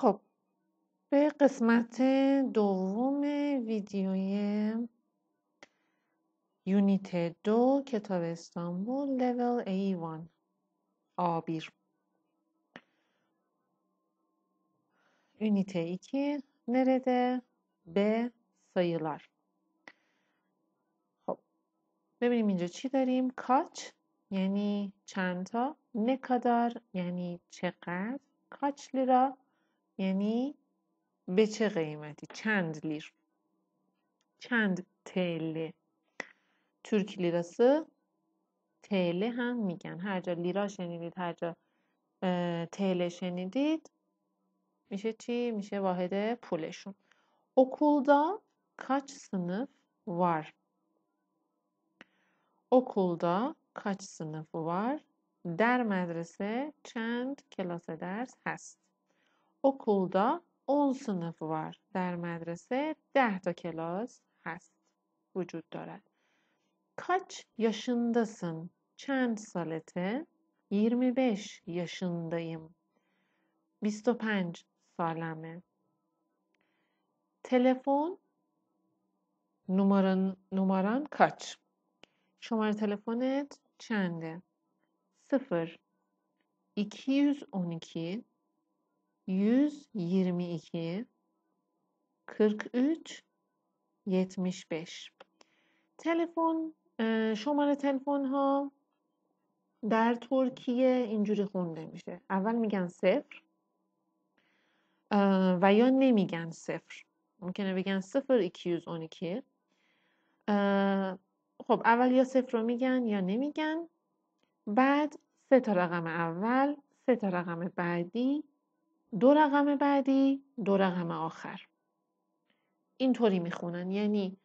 خب به قسمت دوم ویدیوی یونیت 2 کتاب استانبول لول A1 آبیر ünite 2 nerede? B. Sayılar. Hop. ببینیم اینجا چی داریم؟ kaç یعنی چند تا، ne kadar یعنی چقدر، kaç lira یعنی به چه قیمتی، چند لیر، چند TL. ترک لیرası TL هم میگن. هر جا لیرا شنیدید، هر جا TL شنیدید میشه چی؟ میشه واحد پولشون. Okulda kaç sınıf var? Okulda kaç sınıf var? در مدرسه چند کلاس درس هست؟ Okulda 10 sınıf var. در مدرسه 10 تا کلاس هست. وجود دارد. Kaç yaşındasın? چند سالته؟ 25 yaşındayım. 25 سالمه. تلفن numaran kaç؟ شماره تلفنت چنده؟ 0 212 122 43 75. تلفن، شماره تلفن ها در ترکیه اینجوری خونده میشه. اول میگن 0 و یا نمیگن 0. ممکنه بگن 0 212. خب اول یا 0 رو میگن یا نمیگن. بعد 3 تا رقم اول، 3 تا رقم بعدی، 2 رقم بعدی، 2 رقم آخر. اینطوری میخونن، یعنی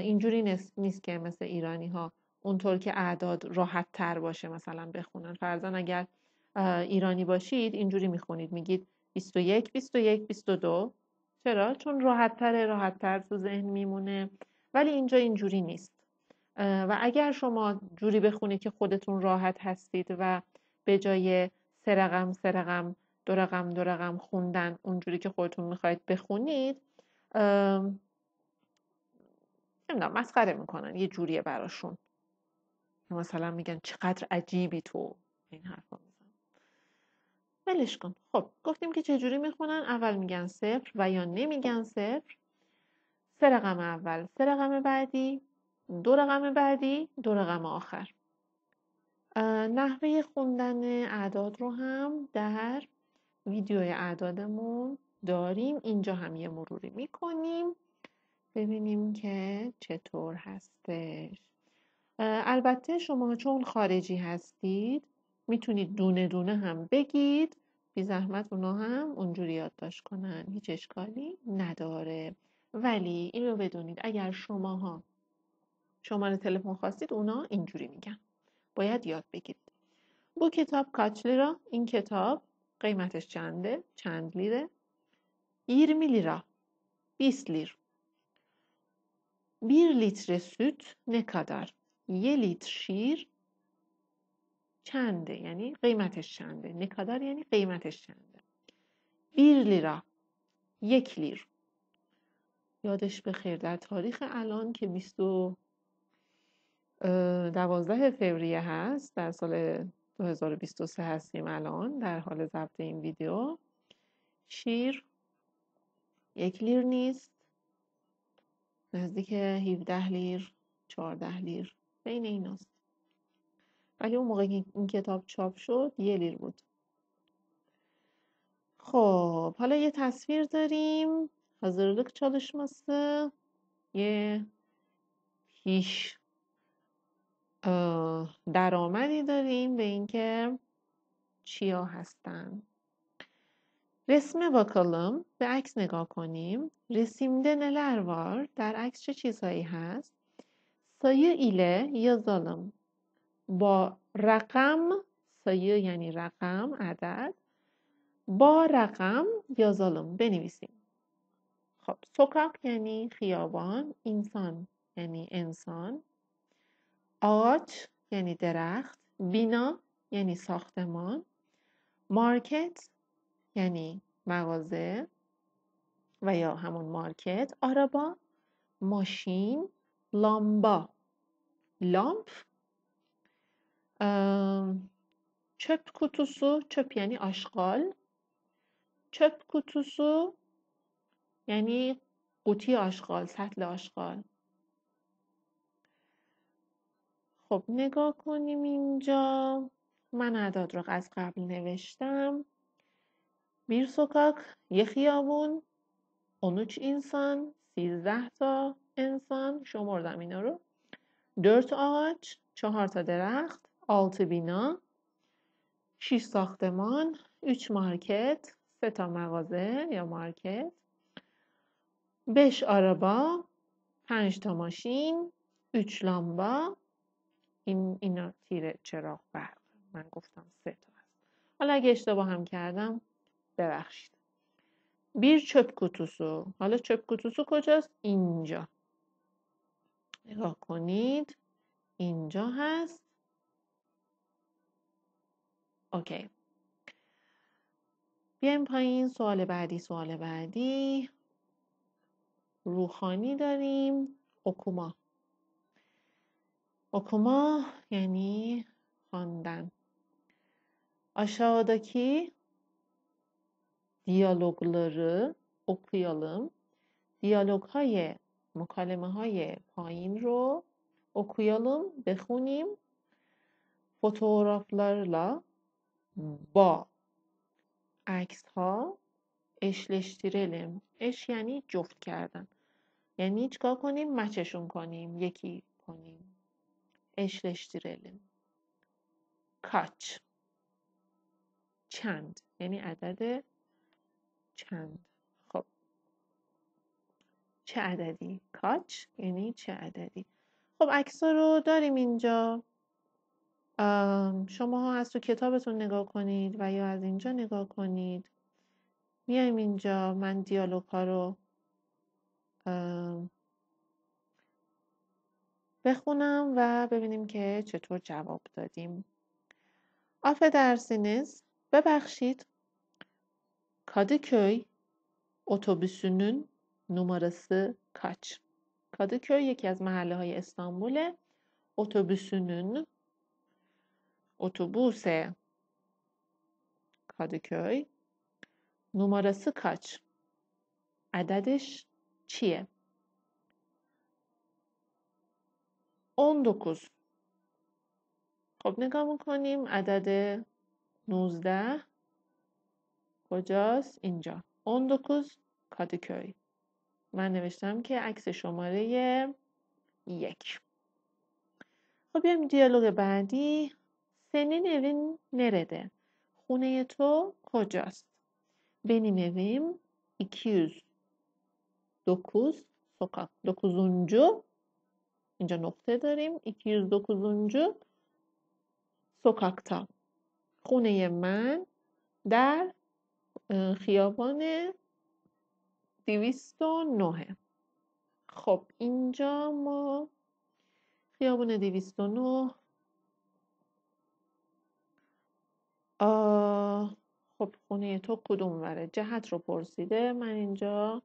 اینجوری نیست که مثل ایرانی ها اونطور که اعداد راحت تر باشه مثلا بخونن. فرضاً اگر ایرانی باشید اینجوری میخونید، میگید 21 21 22. چرا؟ چون راحت تر تو ذهن میمونه. ولی اینجا اینجوری نیست و اگر شما جوری بخونید که خودتون راحت هستید و به جای 3 رقم 2 رقم 2 رقم خوندن اونجوری که خودتون میخواید بخونید، نمیدونم، مسخره میکنن، یه جوریه براشون. مثلا میگن چقدر عجیبی تو، این حرفا میزنن. ولش کن. خب گفتیم که چجوری میخونن. اول میگن 0 و یا نمیگن 0. 3 رقم اول، 3 رقم بعدی، 2 رقم بعدی، 2 رقم آخر. نحوه خوندن اعداد رو هم در ویدیوی اعدادمون داریم. اینجا هم یه مروری میکنیم ببینیم که چطور هستش. البته شما چون خارجی هستید میتونید دونه دونه هم بگید، بی زحمت اونا هم اونجوری یادداشت کنن، هیچ اشکالی نداره. ولی اینو بدونید اگر شماها شماره تلفن خواستید اونا اینجوری میگن، باید یاد بگیرید. بو کتاب kaç lira؟ این کتاب قیمتش چنده؟ چند لیره؟ 20 لیرا، 20 لیر. 1 litre süt ne kadar؟ 1 litr şir çende یعنی قیمتش چنده. ne kadar یعنی قیمتش چنده. 1 لیرا، 1 لیر. یادش بخیر در تاریخ الان که 12 فوریه هست، در سال 2023 هستیم الان در حال ضبط این ویدیو، شیر 1 لیر نیست، نزدیک 17 لیر 14 لیر بین ایناست. ولی اون موقع که این کتاب چاپ شد 1 لیر بود. خب حالا یه تصویر داریم. Hazırlık çalışması یه پیش درآمدی داریم به اینکه چیا هستن. رسمه bakalım. به عکس نگاه کنیم. Resimde neler var؟ در عکس چه چیزهایی هست؟ Sayı ile yazalım. با رقم، sayı یعنی رقم، عدد. با رقم yazalım، بنویسیم. خب سوکاک یعنی خیابان، انسان یعنی انسان، آت یعنی درخت، بینا یعنی ساختمان، مارکت یعنی مغازه و یا همون مارکت، آرابا، ماشین، لامبا، لامپ، çöp kutusu, çöp yani aşgal, çöp kutusu yani قوطی آشغال، سطل آشغال. خب نگاه کنیم اینجا. من اعداد رو از قبل نوشتم. Bir sokak، یه خیابون، 13 insan، 13 تا انسان، شمردم اینا رو. 4 ağaç، 4 تا درخت، 6 bina، 6 ساختمان، 3 market، 3 تا مغازه یا market. 5 araba, 5 ta ماشین، 3 لامبا، اینا تیر چراغ برق، من گفتم 3 تا هست. حالا اگه اشتباه هم کردم ببخشید. bir çöp kutusu. حالا چپ کوتوسو کجاست؟ اینجا. نگاه کنید. اینجا هست. اوکی. بیایم پایین. سوال بعدی. روحانی داریم. اوکوما. اوکوما یعنی خواندن. aşağıdaki diyalogları okuyalım. دیالوگ‌های مکالمه‌های پایین رو okuyalım، بخونیم. fotoğraflarla با عکس‌ها eşleştirelim. eş یعنی جفت کردن. یعنی چیکار کنیم؟ مچشون کنیم، یکی کنیم. eşleştirelim. kaç چند یعنی عدد چند. خب چه عددی؟ کاچ یعنی چه عددی. خب عکس‌ها رو داریم اینجا. شماها از تو کتابتون نگاه کنید و یا از اینجا نگاه کنید. میایم اینجا. من دیالوگ‌ها رو بخونم و ببینیم که چطور جواب دادیم. Affedersiniz. ببخشید. Kadıköy otobüsünün numarası kaç? Kadıköy یکی از محله های استانبوله. Otobüsünün otobüse Kadıköy numarası kaç? عددش چیه؟ 19. خب نگاه میکنیم. عدد 19 کجاست؟ اینجا. 19 کادیکوی. من نوشتم که عکس شماره 1. خب بیایم دیالوگ بعدی. Senin evin nerede؟ خونه تو کجاست؟ Benim evim 209 sokak. 9. اینجا نقطه داریم. 209. sokakta. خونه من در خیابان 209. خب اینجا ما خیابان 209. خب خونه تو کدوم وره؟ جهت رو پرسیده. من اینجا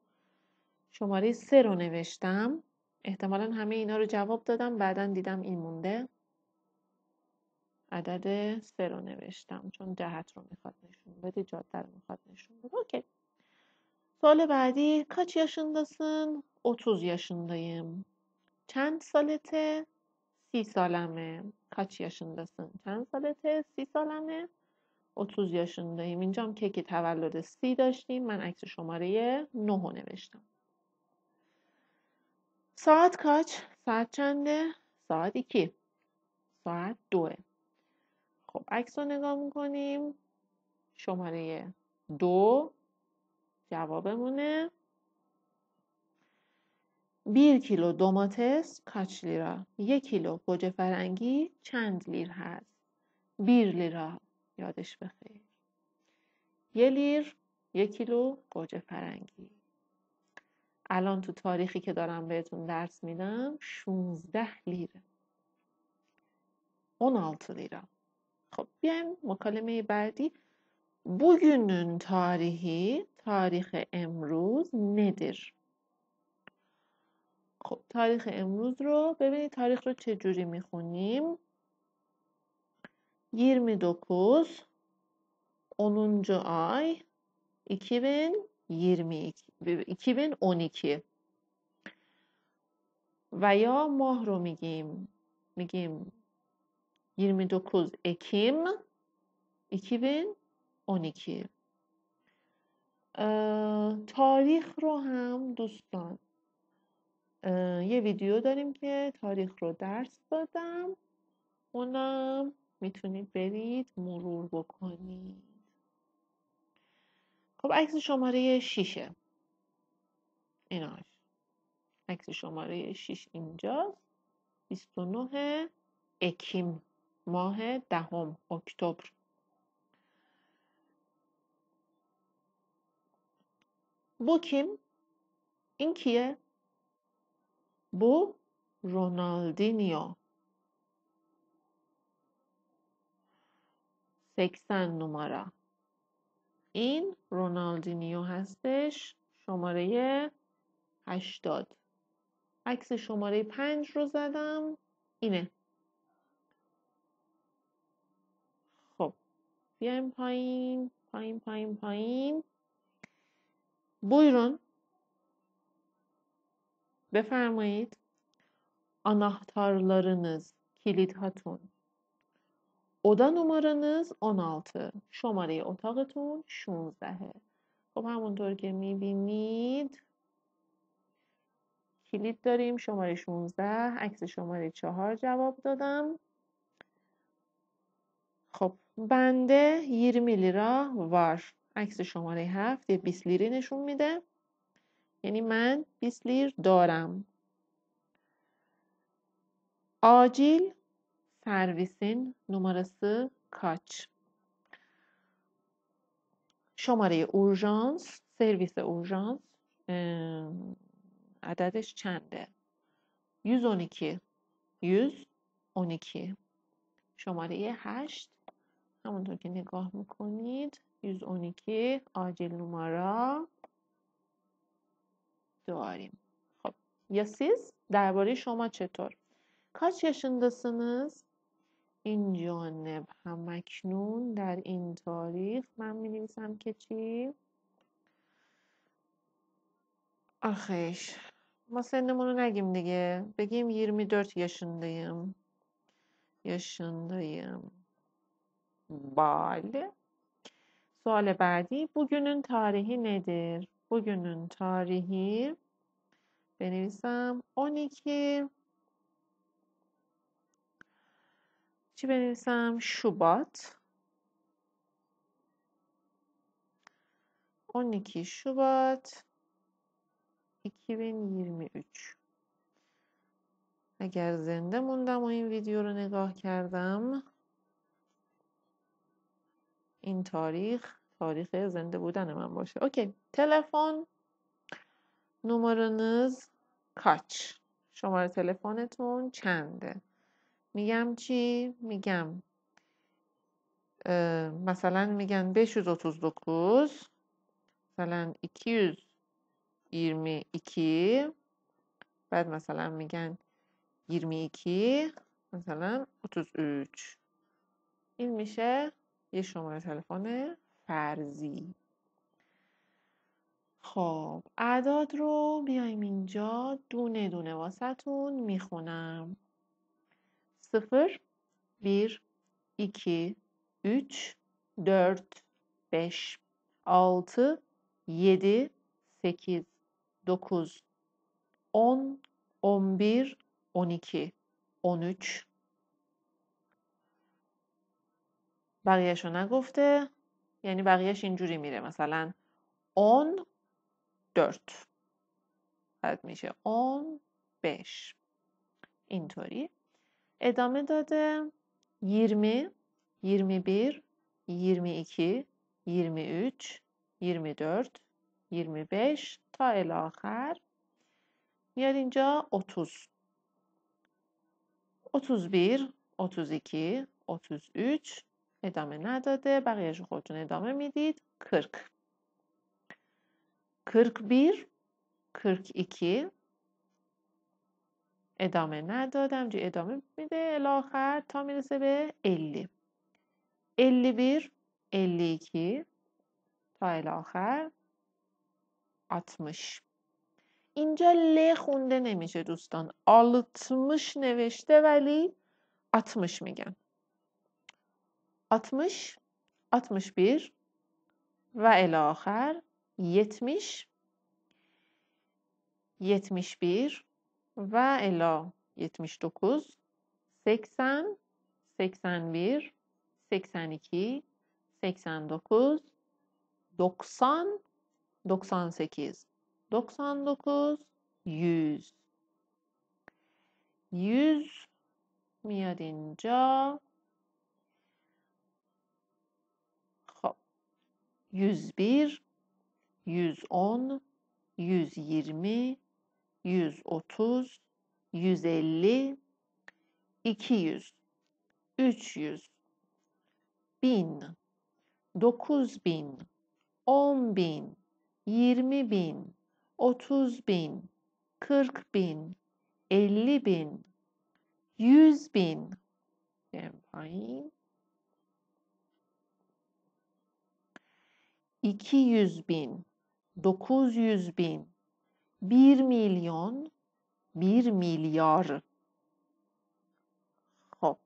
شماره 3 رو نوشتم. احتمالا همه اینا رو جواب دادم، بعدن دیدم این مونده. عدد 3 رو نوشتم چون جهت رو میخواد نشون بده، جاده رو میخواد نشون بده. اوکی. سوال بعدی. Kaç yaşındasın؟ 30 yaşındayım. چند سالته؟ 30 سالمه. Kaç yaşındasın؟ چند سالته؟ 30 سالمه. 30 yaşındayım. اینجا هم که تولد 30 داشتیم. من عکس شماره 9 رو نوشتم. ساعت kaç؟ ساعت چنده؟ ساعت 2. ساعت 2. خب عکس رو نگاه میکنیم. شماره 2 جوابمونه. 1 kilo domates kaç lira؟ 1 kilo گوجه فرنگی چند لیر هست؟ 1 lira. یادش بخیر. 1 لیر 1 kilo گوجه فرنگی. الان تو تاریخی که دارم بهتون درس میدم 16 لیره. 16 لیره. خب بیایم مکالمه بعدی. Bugünün tarihi, tarihi امروز nedir? خب تاریخ امروز رو ببینید تاریخ رو چه جوری میخونیم 29 10. ay 2012 و یا ماه رو میگیم 29 Ekim 2012 تاریخ رو هم دوستان یه ویدیو داریم که تاریخ رو درس دادم اونم میتونید برید مرور بکنید خب عکس شماره 6 ایناش عکس شماره 6 اینجاست 29 اکیم ماه 10 اکتبر Bu kim? این کیه؟ Bu Ronaldinho 80 numara این رونالدینیو هستش شماره 80 عکس شماره 5 رو زدم اینه خب بیایم پایین buyurun بفرمایید anahtarlarınız کلید هاتون Oda numaranız 16. شماره اتاقتون 16. خب همونطور که میبینید کلید داریم شماره 16. عکس شماره 4 جواب دادم. خب بنده 20 لیرا var. عکس شماره 7 یه 20 لیری نشون میده. یعنی من 20 لیر دارم. آجیل Servisin numarası kaç? شماره اورژانس، سرویس اورژانس عددش چنده؟ 112. 112. شماره 8 همونطور که نگاه میکنید 112 acil numara داریم. خب یا siz درباره شما چطور؟ kaç yaşındasınız? این جانب هم اکنون در این تاریخ من می‌نویسم که چی؟ آخیش ما سنمون رو نگیم دیگه بگیم 24 yaşındayım بله سوال بعدی bugünün tarihi nedir? bugünün tarihi بنویسم 12 چی بنویسم شوبات 12 شوبات 2023 اگر زنده موندم و این ویدیو رو نگاه کردم این تاریخ زنده بودن من باشه اوکی تلفن نمرانız kaç شماره تلفنتون چنده میگم چی؟ میگم مثلا میگن 539 مثلا 222 بعد مثلا میگن 22 مثلا 33 این میشه یه شماره تلفن فرضی خب اعداد رو بیایم اینجا دونه دونه واسه‌تون میخونم 0, 1, 2, 3, 4, 5, 6, 7, 8, 9, 10, 11, 12, 13 بقیهش رو نگفته یعنی بقیهش اینجوری میره مثلا 14 بعد میشه 15 اینطوری ادامه داده 20 21 22 23 24 25 تا الی آخر میاد اینجا 30 31 32 33 ادامه نداده، بقیهش خودتون ادامه میدید. 40 41 42 ادامه نداده، همجوری ادامه میده الاخر تا میرسه به 50 51 52 تا الاخر 60. اینجا ل خونده نمیشه دوستان، 60 نوشته ولی 60 میگن. 60 61 و الاخر 70 71 و الا 79 80 81 82 89 90 98 99 100 100 میاد اینجا. خب 101 110 120 130 150 200 300 1000 9000 10000 20000 30.000 40.000 50.000 100.000 200.000 900.000 1.000.000 1.000.000.000. خب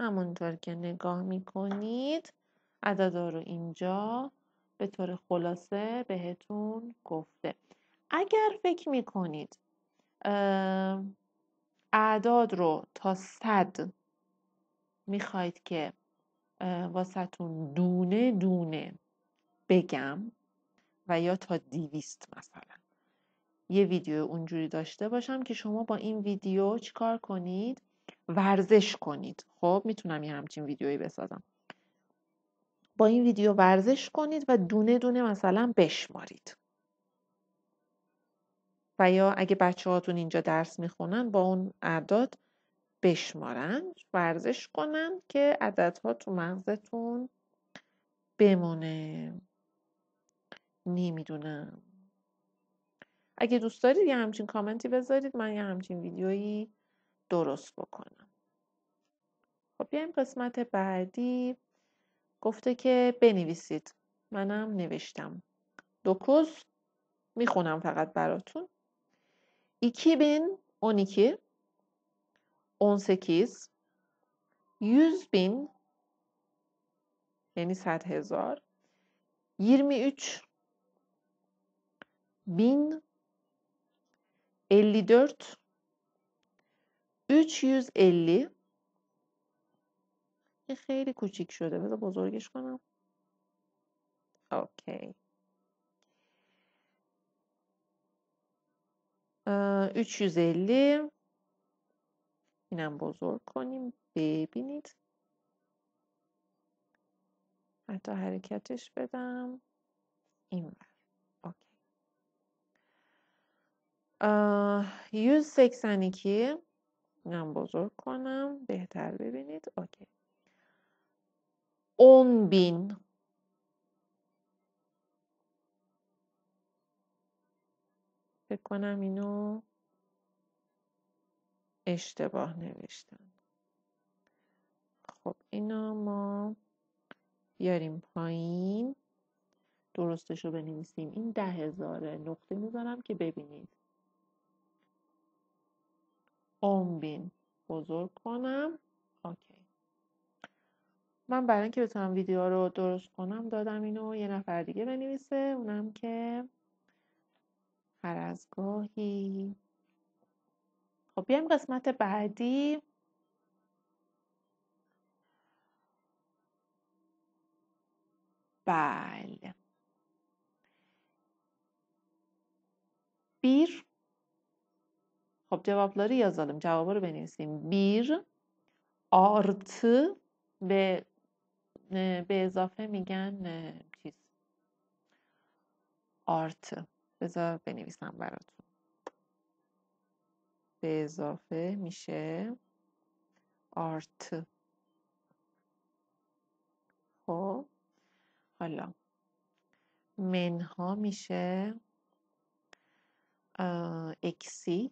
همونطور که نگاه میکنید عددا رو اینجا به طور خلاصه بهتون گفته. اگر فکر میکنید اعداد رو تا 100 میخواید که واسهتون دونه دونه بگم و یا تا 200 مثلا یه ویدیو اونجوری داشته باشم که شما با این ویدیو چیکار کنید، ورزش کنید. خب میتونم یه همچین ویدیویی بسازم، با این ویدیو ورزش کنید و دونه دونه مثلا بشمارید. و یا اگه بچه هاتون اینجا درس میخونن با اون اعداد بشمارن، ورزش کنن که عددها تو مغزتون بمونه. نمیدونم، اگه دوست دارید یه همچین کامنتی بذارید من یه همچین ویدیویی درست بکنم. خب بیایم قسمت بعدی. گفته که بنویسید، منم نوشتم. 9 میخونم فقط براتون. 2012 18 100.000 یعنی 100,000 23 1000 54 350. خیلی کوچیک شده، بذار بزرگش کنم. اوکی 350 اینم بزرگ کنیم ببینید، حتی حرکتش بدم این بر. اوکی 162 اینم بزرگ کنم بهتر ببینید. اوکی 10.000 فکر کنم اینو اشتباه نوشتم. خب اینو ما بیاریم پایین، درستش رو بنویسیم. این 10,000 نقطه میذارم که ببینید. 10.000 بزرگ کنم. اوکی من برای اینکه بتونم ویدیو رو درست کنم دادم اینو یه نفر دیگه بنویسه، اونم که هر از گاهی. خب بیایم قسمت بعدی. بله 1 خب cevapları yazalım. جواب رو بنویسیم. 1 artı به اضافه میگن چیز آرت. بذار بنویسم براتون. به اضافه میشه آرت. حالا منها میشه eksi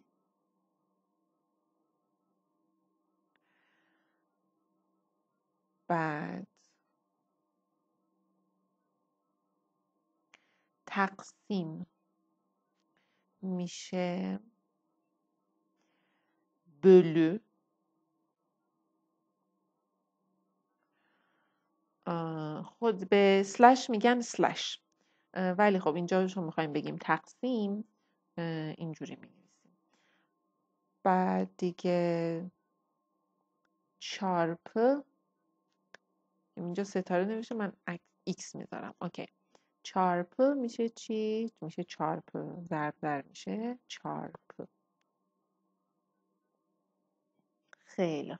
بعد تقسیم میشه bölü خود به slash میگن slash ولی خب اینجا شما میخوایم بگیم تقسیم اینجوری می‌نویسیم. بعد دیگه چارپه اینجا ستاره نوشته من ایکس میذارم اوکی چارپه میشه چی؟ میشه چارپه ضرب در میشه چارپه خیلی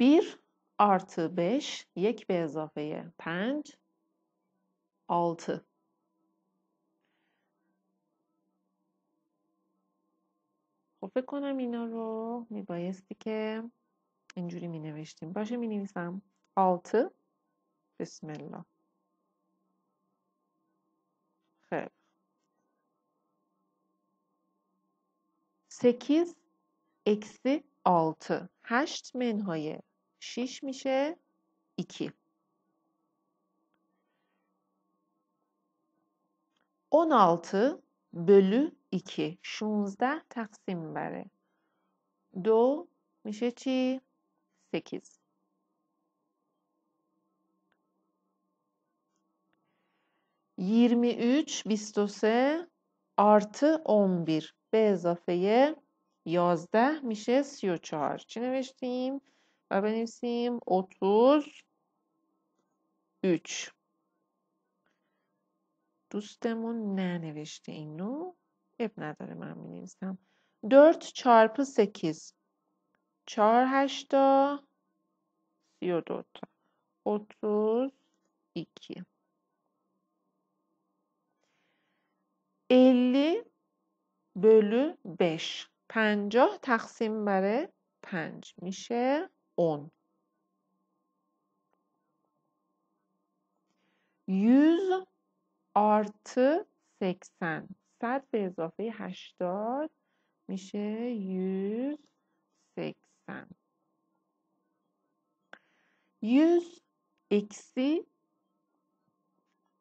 bir artı 5 1 به اضافه 5 6 خب فکر کنم اینا رو میبایستی که اینجوری مینوشتیم باشه مینویسم 6 بسم الله خب 8 eksi 6 8 منهای 6 میشه 2 16 bölü 2 16 تقسیم بره 2 میشه چی؟ 8 23 23 artı 11 به اضافه 11 میشه 34 چی نوشتیم؟ و بنویسیم 33 دوستمون ننوشته اینو اب نداره من می‌نویسم 4 çarpı 8 48 تا 32 تا 32 50 bölü 5 50 تقسیم بر 5 میشه 10 100 artı 80 100 به اضافه 80 میشه 180 100 eksi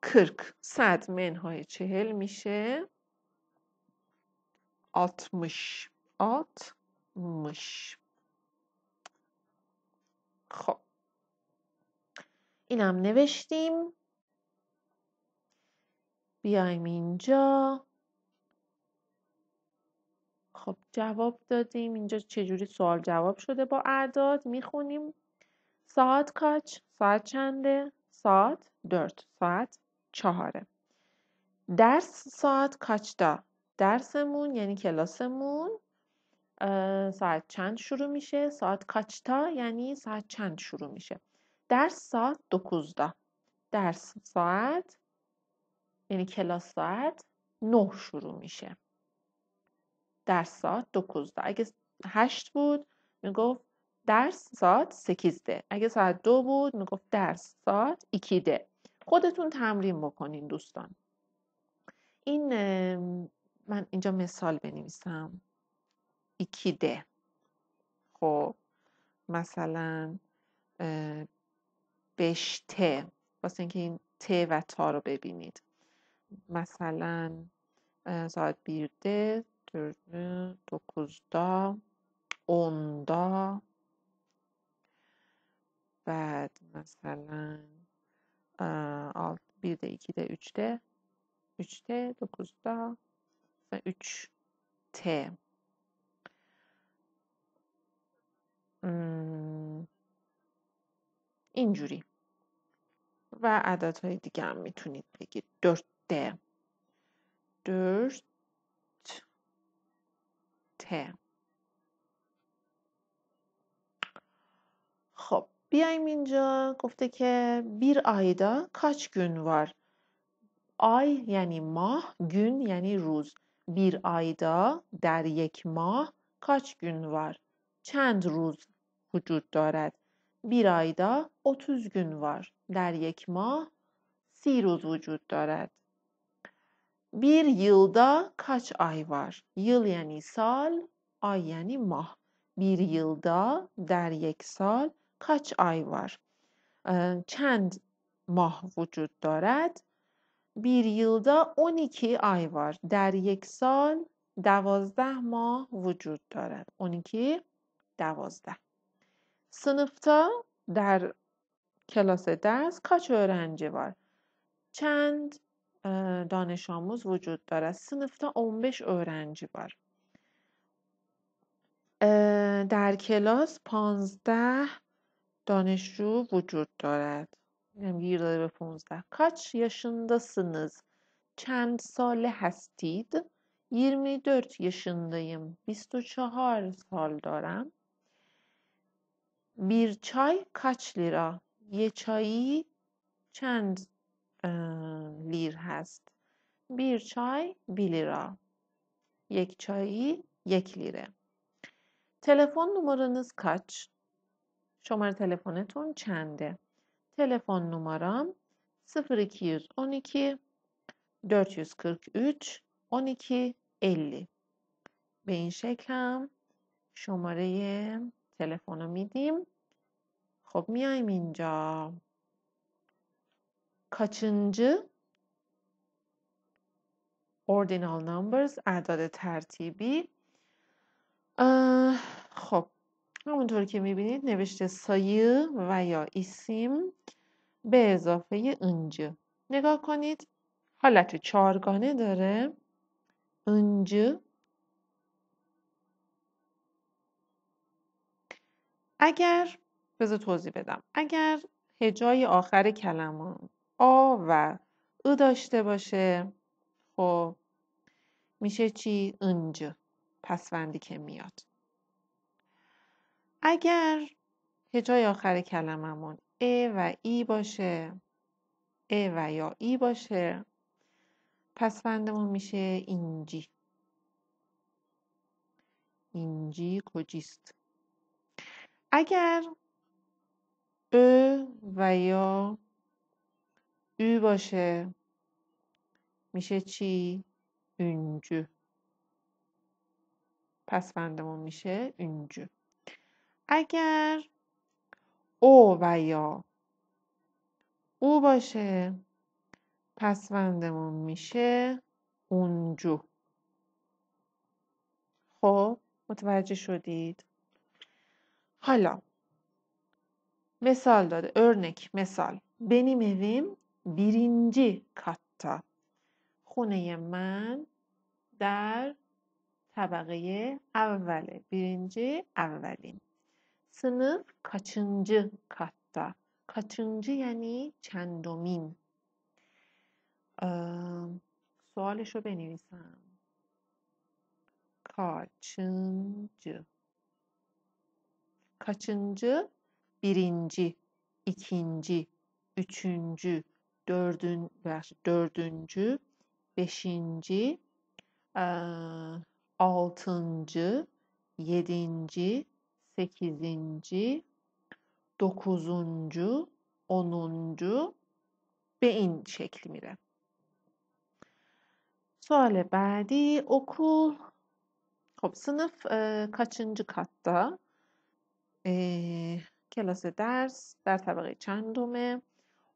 40 100 منهای 40 میشه 60 60 خب اینم نوشتیم بیایم اینجا خب جواب دادیم اینجا چجوری سوال جواب شده با اعداد میخونیم ساعت کاچ ساعت چنده ساعت 4 ساعت 4 درس ساعت کاچدا درسمون یعنی کلاسمون ساعت چند شروع میشه ساعت کاچتا یعنی ساعت چند شروع میشه درس ساعت 9 درس ساعت یعنی کلاس ساعت 9 شروع میشه درس ساعت 9 اگه 8 بود میگفت درس ساعت 8 اگه ساعت 2 بود میگفت درس ساعت 2 خودتون تمرین بکنین دوستان این من اینجا مثال بنویسم 2 خب مثلا 5 ت واسه اینکه این ت و تا رو ببینید مثلا saat 1'de, 4'de, 9'da, 10'da بعد مثلا 1'de, 2'de, 3'de 3'te, 9'da 3'te اینجوری و عددهای دیگه هم میتونید بگید 4'te 4'te خب بیایم اینجا گفته که bir ayda kaç gün var ay یعنی ماه gün یعنی روز bir ayda در یک ماه kaç gün var چند روز وجود دارد bir ayda 30 gün var. در یک ماه 30 روز وجود دارد. Bir yılda kaç ay var? Yıl yani sal, ay yani mah. Bir yılda در یک سال kaç ay var? Çend mah vücut دارد. Bir yılda 12 ay var. در یک سال 12 mah vücut دارد. 12 12. Sınıfta در کلاس درس kaç öğrenci var? Çend دانش آموز وجود دارد. سنفتا 15 öğrenci var. در کلاس 15 دانشجو وجود دارد. یعنی 20 به 15. Kaç yaşındasınız? چند ساله هستید؟ 24 yaşındayım. 24 سال دارم. Bir çay kaç lira? یه چایی چند لیر هست. Bir çay 1 lira. Yek çayı 1 lira. Telefon numaranız kaç? شماره تلفنتون چنده؟ Telefon numaram 0212 443 1250. به این شکل هم شماره تلفن رو میدیم. خب میایم اینجا. Kaçıncı? Ordinal numbers, اعداد ترتیبی. خب همونطور که میبینید نوشته sayı و یا isim به اضافه ıncı. نگاه کنید حالت چارگانه داره. ıncı. اگر بذار توضیح بدم. اگر هجای آخر کلمه آ و ا داشته باشه خب میشه چی؟ ınج پسوندی که میاد. اگر هجای آخر کلممون ا و ای باشه ا و یا ای باشه پسوندمون میشه اینجی. اینجی کجیست؟ اگر ا و یا ü باشه میشه چی؟ üncü. پسوندمون میشه üncü. اگر او و یا او باشه پسوندمون میشه اونجو. خب متوجه شدید؟ حالا مثال داده. örnek مثال. benim evim birinci katta. خونه من در طبقه اوله. birinci اولین. sınıf kaçıncı katta. kaçıncı یعنی چندمین. سوالش رو بنویسم. kaçıncı. kaçıncı birinci, ikinci, üçüncü, dördüncü, beşinci, altıncı, yedinci, sekizinci, dokuzuncu, onuncu به این شکل میره. سوال بعدی okul. خب sınıf kaçıncı katta؟ کلاس درس در طبقه چندمه؟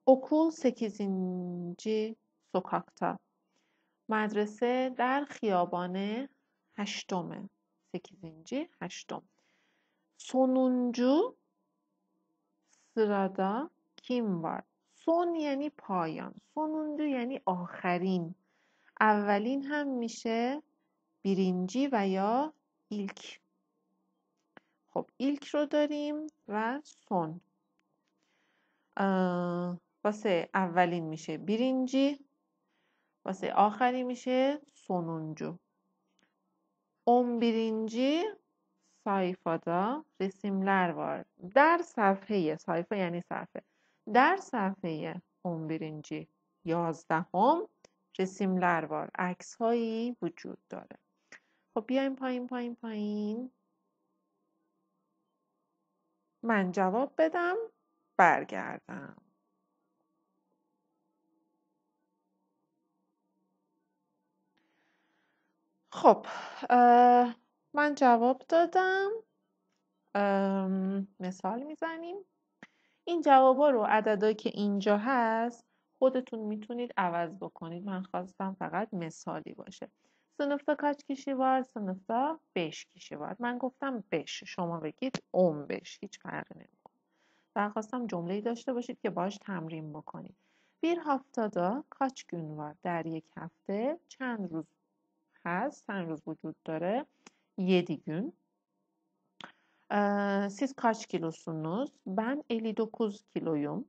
okul 8. sokakta. مدرسه در خیابان 8. 8. sonuncu sırada kim var? son یعنی پایان. sonuncu یعنی آخرین. اولین هم میشه birinci و یا ilk. خب ilk رو داریم و son. واسه اولین میشه birinci. واسه آخری میشه sonuncu. 11. sayfada resimler var. Sayfa یعنی صفحه. در صفحه 11 11 resimler var. عکس هایی وجود داره. خب بیایم پایین. من جواب بدم برگردم. خب من جواب دادم. مثال میزنیم. این جوابا رو عددهایی که اینجا هست خودتون میتونید عوض بکنید. من خواستم فقط مثالی باشه. Sınıfta kaç kişi var? Sınıfta 5 kişi var. من گفتم 5. شما بگید 15. هیچ فرقی نمیکنه. من خواستم جمله‌ای داشته باشید که باهاش تمرین بکنید. Bir haftada kaç gün var? در یک هفته چند روز هست؟ چند روز وجود داره؟ 7 gün. Siz kaç kilosunuz? Ben 59 kiloyum.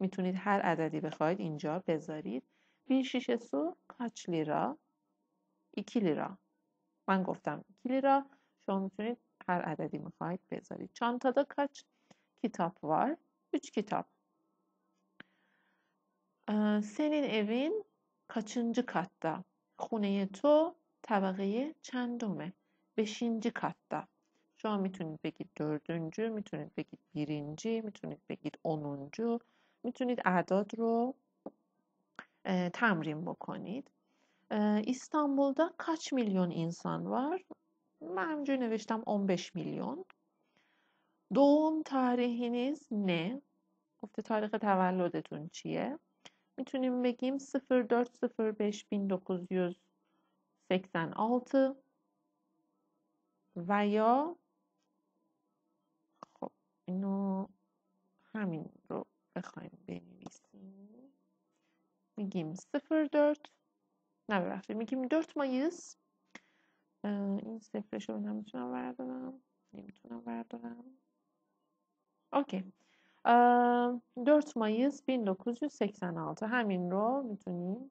میتونید هر عددی بخواید اینجا بذارید. Bir şişe su kaç lira? 2 lira. من گفتم 2 lira. شما میتونید هر عددی میخواید بذارید. Çantada kaç kitap var? 3 kitap. Senin evin kaçıncı katta? Khune-ye to tabaqe-ye chandume? 5. katta. شما میتونید بگید 4. میتونید بگید 1. میتونید بگید 10. میتونید اعداد رو تمرین بکنید. İstanbul'da kaç milyon insan var? من همینجوری نوشتم 15 میلیون. doğum tarihiniz ne? گفته تاریخ تولدتون چیه؟ میتونیم بگیم 04/05/1986 و یا خب اینو همین رو بخوایم بنویسیم. میگیم 4 مایز. این صفرش رو نمیتونم بردارم. اوکی. 4 مایز 1986 همین رو میتونیم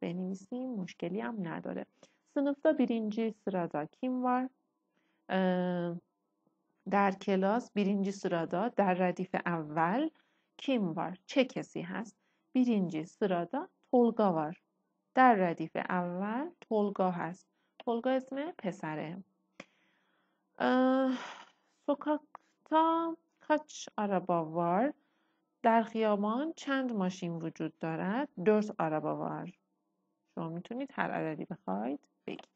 بنویسیم. مشکلی هم نداره. سنفتا 1. sırada kim var? در کلاس 1. sırada در ردیف اول kim var? چه کسی هست؟ 1. sırada Tolga var. در ردیف اول Tolga هست. Tolga اسم پسره. Sokakta kaç araba var? در خیابان چند ماشین وجود دارد؟ 4 araba var. شما میتونید هر عددی بخواید بگید.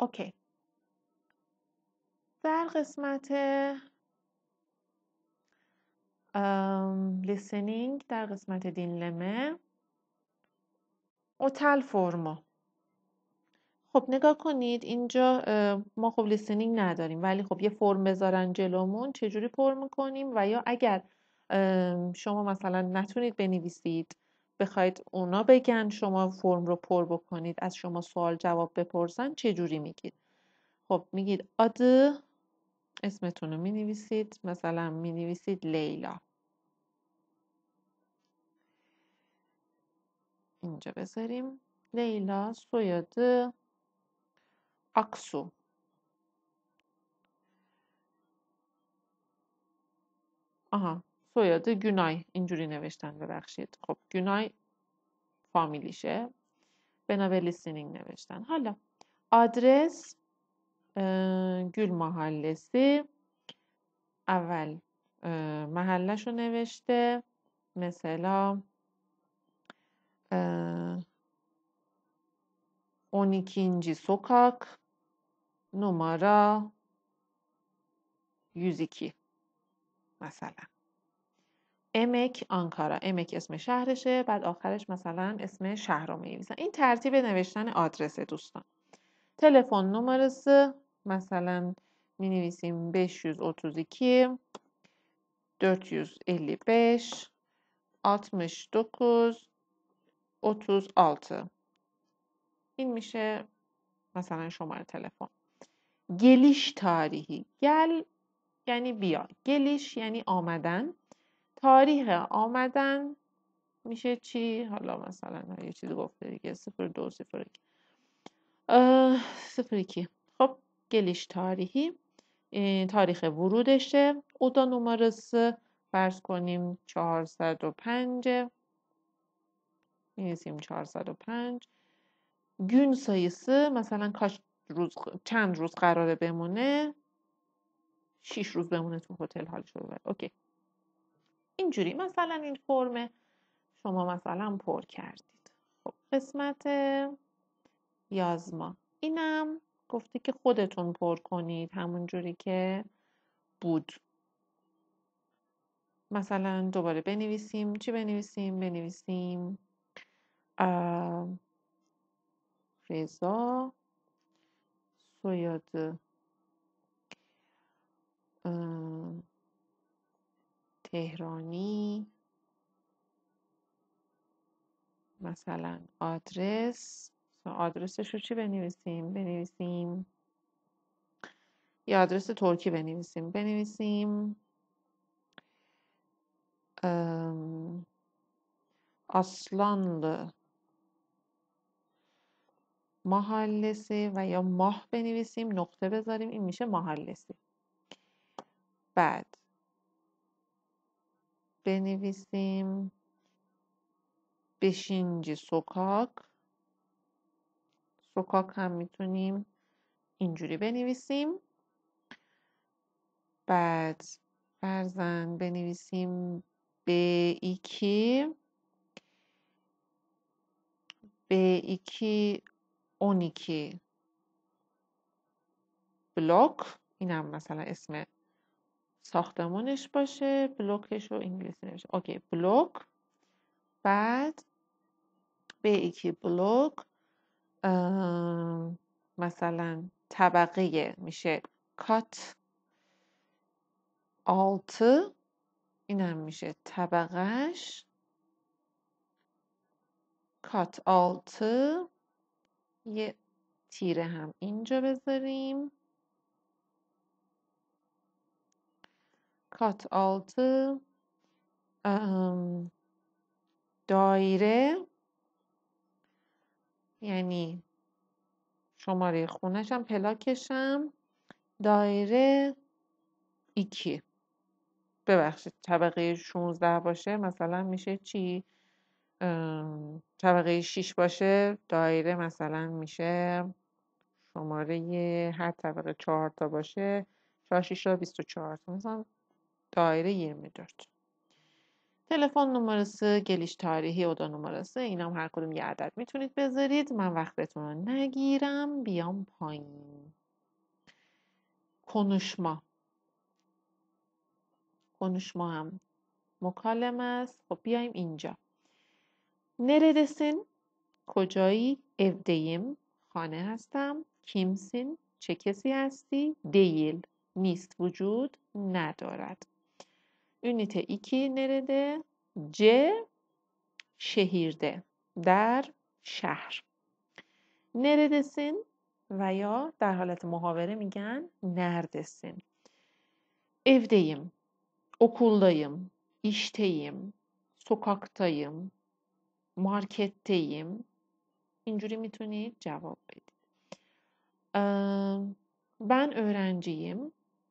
اوکی. در قسمت لیسنینگ، در قسمت دینلمه اوتل فرما. خب نگاه کنید اینجا ما خب لیسنینگ نداریم، ولی خب یه فرم بذارن جلومون چجوری پر میکنیم، و یا اگر شما مثلا نتونید بنویسید بخواید اونا بگن شما فرم رو پر بکنید، از شما سوال جواب بپرسن چجوری میگید؟ خب میگید adı، اسمتون رو مینویسید، مثلا مینویسید لیلا. اینجا بذاریم لیلا. soyadı Aksu. آها soyadı Günay. اینجوری نوشتن، ببخشید. خب Günay فامیلیشه، بنابر لیسنینگ نوشتن. حالا آدرس گل محلسی، اول محلش رو نوشته، مثلا 12. sokak numara 102 مثلا. Emek Ankara. Emek اسم شهرشه، بعد آخرش مثلا اسم شهر رو می‌نویسن. این ترتیب نوشتن آدرسه دوستان. تلفن نمرası مثلا می‌نویسیم 532 455 69 36. این میشه مثلا شماره تلفن. گلیش تاریخی. گل یعنی بیا، گلیش یعنی آمدن. تاریخ آمدن میشه چی؟ حالا مثلا یه چیزی گفته دیگه 02 02. خب گلیش تاریخی. تاریخ ورودشه. اودا نمرası فرض کنیم 405. می‌نویسیم 405. Gün sayısı مثلا چند روز قراره بمونه؟ 6 روز بمونه تو هتل حالش رو ببره. اوکی. اینجوری مثلا این فرم شما مثلا پر کردید. خب قسمت یازما. اینم گفته که خودتون پر کنید همون جوری که بود. مثلا دوباره بنویسیم. چی بنویسیم؟ بنویسیم رضا soyadı Tehrani مثلا آدرس آدرسش رو چی بنویسیم؟ بنویسیم یه آدرس ترکی بنویسیم Aslanlı محلسی و یا ماه بنویسیم نقطه بذاریم این میشه محلسی بعد بنویسیم 5. سوکاک هم میتونیم اینجوری بنویسیم بعد فرزن بنویسیم B2 12 بلوک اینم مثلا اسم ساختمانش باشه بلوکش رو انگلیسی نوشته اوکی بلوک بعد B2 بلوک مثلا طبقه میشه کات 6 اینم میشه طبقهش کات 6 یه تیره هم اینجا بذاریم کات 6 دایره یعنی شماره خونشم پلاکشم دایره 2 ببخشید طبقه 16 باشه مثلا میشه چی؟ طبقه 6 باشه دایره مثلا میشه شماره هر طبقه 4 تا باشه 4 6 تا 24 تا مثلا دایره 24 تلفن نمرası geliş tarihi oda numarası اینم هر کدوم یه عدد میتونید بذارید من وقتتون رو نگیرم بیام پایین konuşma هم مکالمه است خب بیایم اینجا Neredesin? کجایی؟ Evdeyim. خانه هستم. Kimsin? چه کسی هستی؟ Değil. نیست. وجود ندارد. Ünite 2 nerede? C. Şehirde. در شهر. Neredesin? و یا در حالت محاوره میگن Neredesin. Evdeyim. Okuldayım. İşteyim. Sokaktayım. مارکتتیم اینجوری میتونید جواب بدید من öğrenciyim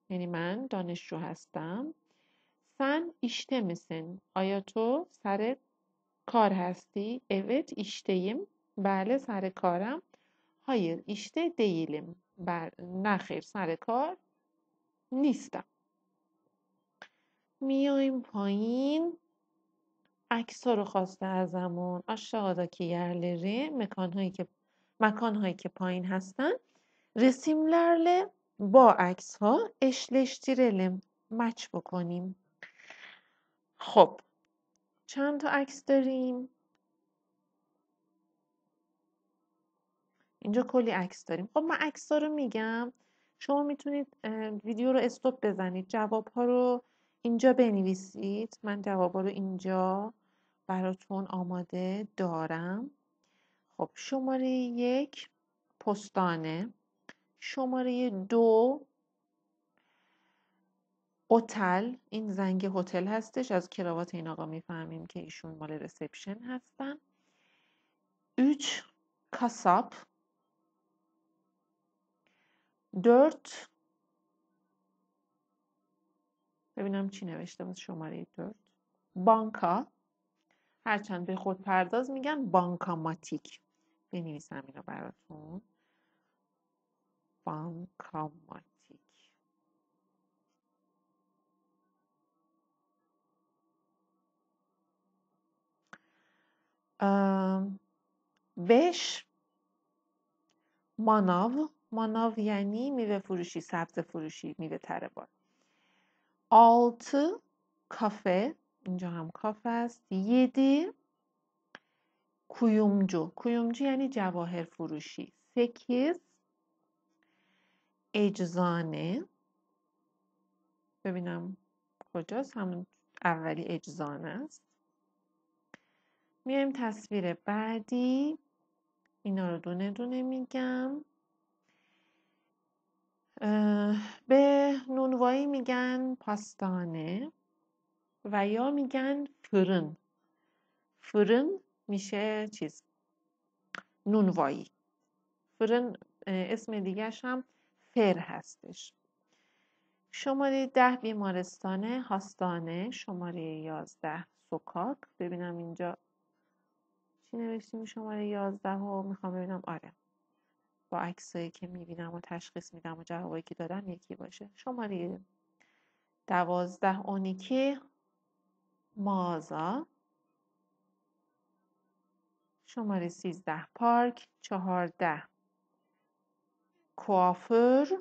یعنی من دانشجو هستم sen işte misin آیا تو سر کار هستی evet işteyim بله سر کارم hayır işte değilim نه خیر سر کار نیستم میایم پایین عکس‌ها رو خواسته ازمون aşağıdaki yerleri mekanهایی که پایین هستن resimlerle با عکس‌ها eşleştirelim match بکنیم خب چند تا عکس داریم اینجا کلی عکس داریم خب من عکس‌ها رو میگم شما میتونید ویدیو رو استاپ بزنید جواب‌ها رو اینجا بنویسید من جواب‌ها رو اینجا براتون آماده دارم خب شماره 1 پستانه شماره 2 هتل این زنگ هتل هستش از کراوات این آقا میفهمیم که ایشون مال رسپشن هستن 3 kasap 4 ببینم چی نوشته بود شماره 4. بانکا، هرچند به خود پرداز میگن بانکاماتیک. بنویسم اینو براتون، بانکاماتیک. بش، ماناو، manav yani meyve furuşi, sebze furuşi, meyve terebar. 6 kafe, inca hem kafes. 7 kuyumcu. Kuyumcu yani cevahir furuşi. 8 eczane. Bebinem kocası hemen evveli eczane است. میایم تصویر بعدی. اینا رو دونه دونه میگم. به نونوایی میگن پاستانه و یا میگن فرن. فرن میشه چیز نونوایی. فرن اسم دیگرش هم فر هستش. شماره 10 بیمارستانه، هاستانه. شماره 11 سوکاک. ببینم اینجا چی نوشتیم شماره 11 رو میخوام ببینم. آره، با عکسایی که میبینم و تشخیص میدم و جوابایی که دادم یکی باشه. شماره 12 اونیکی مازا. شماره 13 پارک. 14 کوافر.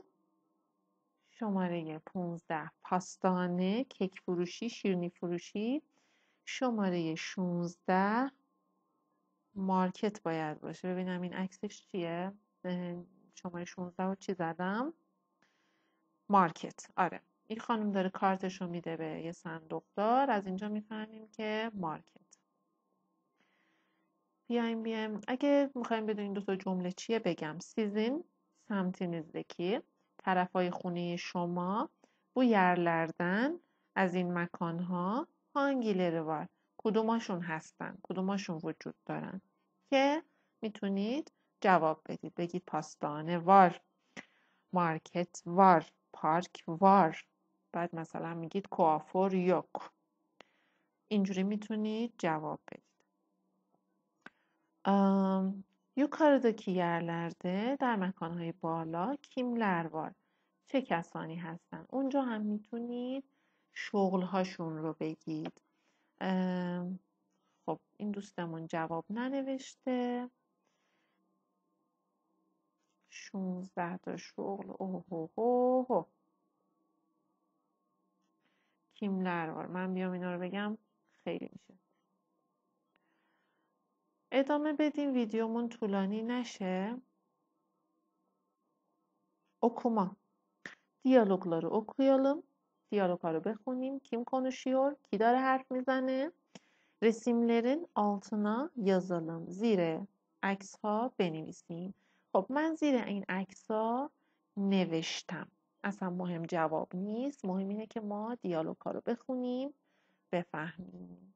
شماره 15 پاستانه، کیک فروشی، شیرینی فروشی. شماره 16 مارکت باید باشه. ببینم این عکسش چیه. شماره 16 رو چی زدم؟ مارکت. آره، این خانم داره کارتش رو میده به یه صندوقدار. از اینجا میفهمیم که مارکت. بیایم اگه میخوایم بدونیم دو تا جمله چیه بگم. سیزین semtinizdeki، طرفای خونه شما، bu yerlerden، از این مکانها، hangileri var، کدوماشون هستن، کدوماشون وجود دارن، که میتونید جواب بدید. بگید پاستانه وار، مارکت وار، پارک وار. بعد مثلا میگید کوافور یک. اینجوری میتونید جواب بدید. yukarıdaki yerlerde، در مکانهای بالا، kimler var، چه کسانی هستن. اونجا هم میتونید شغلهاشون رو بگید. خب این دوستمون جواب ننوشته. 16 تا شغل. اوه kimler var. من بیام اینا رو بگم خیلی میشه. ادامه بدیم ویدیومون طولانی نشه. okuma، diyalogları okuyalım، diyalogları بخونیم. kim konuşuyor، کی داره حرف میزنه. resimlerin altına yazalım، زیر عکس ها بنویسیم. خب من زیر این عکس ها نوشتم، اصلا مهم جواب نیست، مهم اینه که ما دیالوگ ها رو بخونیم، بفهمیم.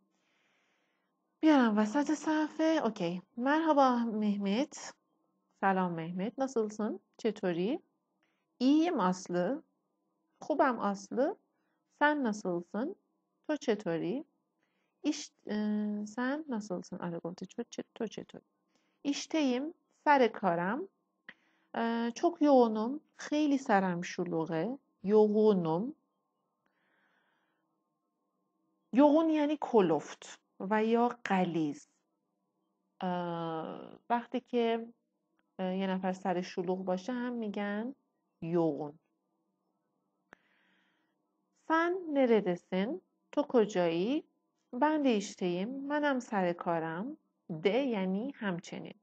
بیارم وسط صفحه. اوکی. مرحبا Mehmet. سلام Mehmet. Nasılsın؟ چطوری؟ İyiyim Aslı. خوبم Aslı. Sen nasılsın؟ تو چطوری؟ Sen nasılsın؟ آره گفته تو چطوری. İşteyim، سر کارم. çok yoğunum، خیلی سرم شلوغه. yoğunum. yoğun یعنی کلفت و یا غلیظ. وقتی که یه نفر سر شلوغ باشه هم میگن yoğun. sen neredesin؟ تو کجایی؟ ben de işteyim، منم سر کارم. de یعنی همچنین.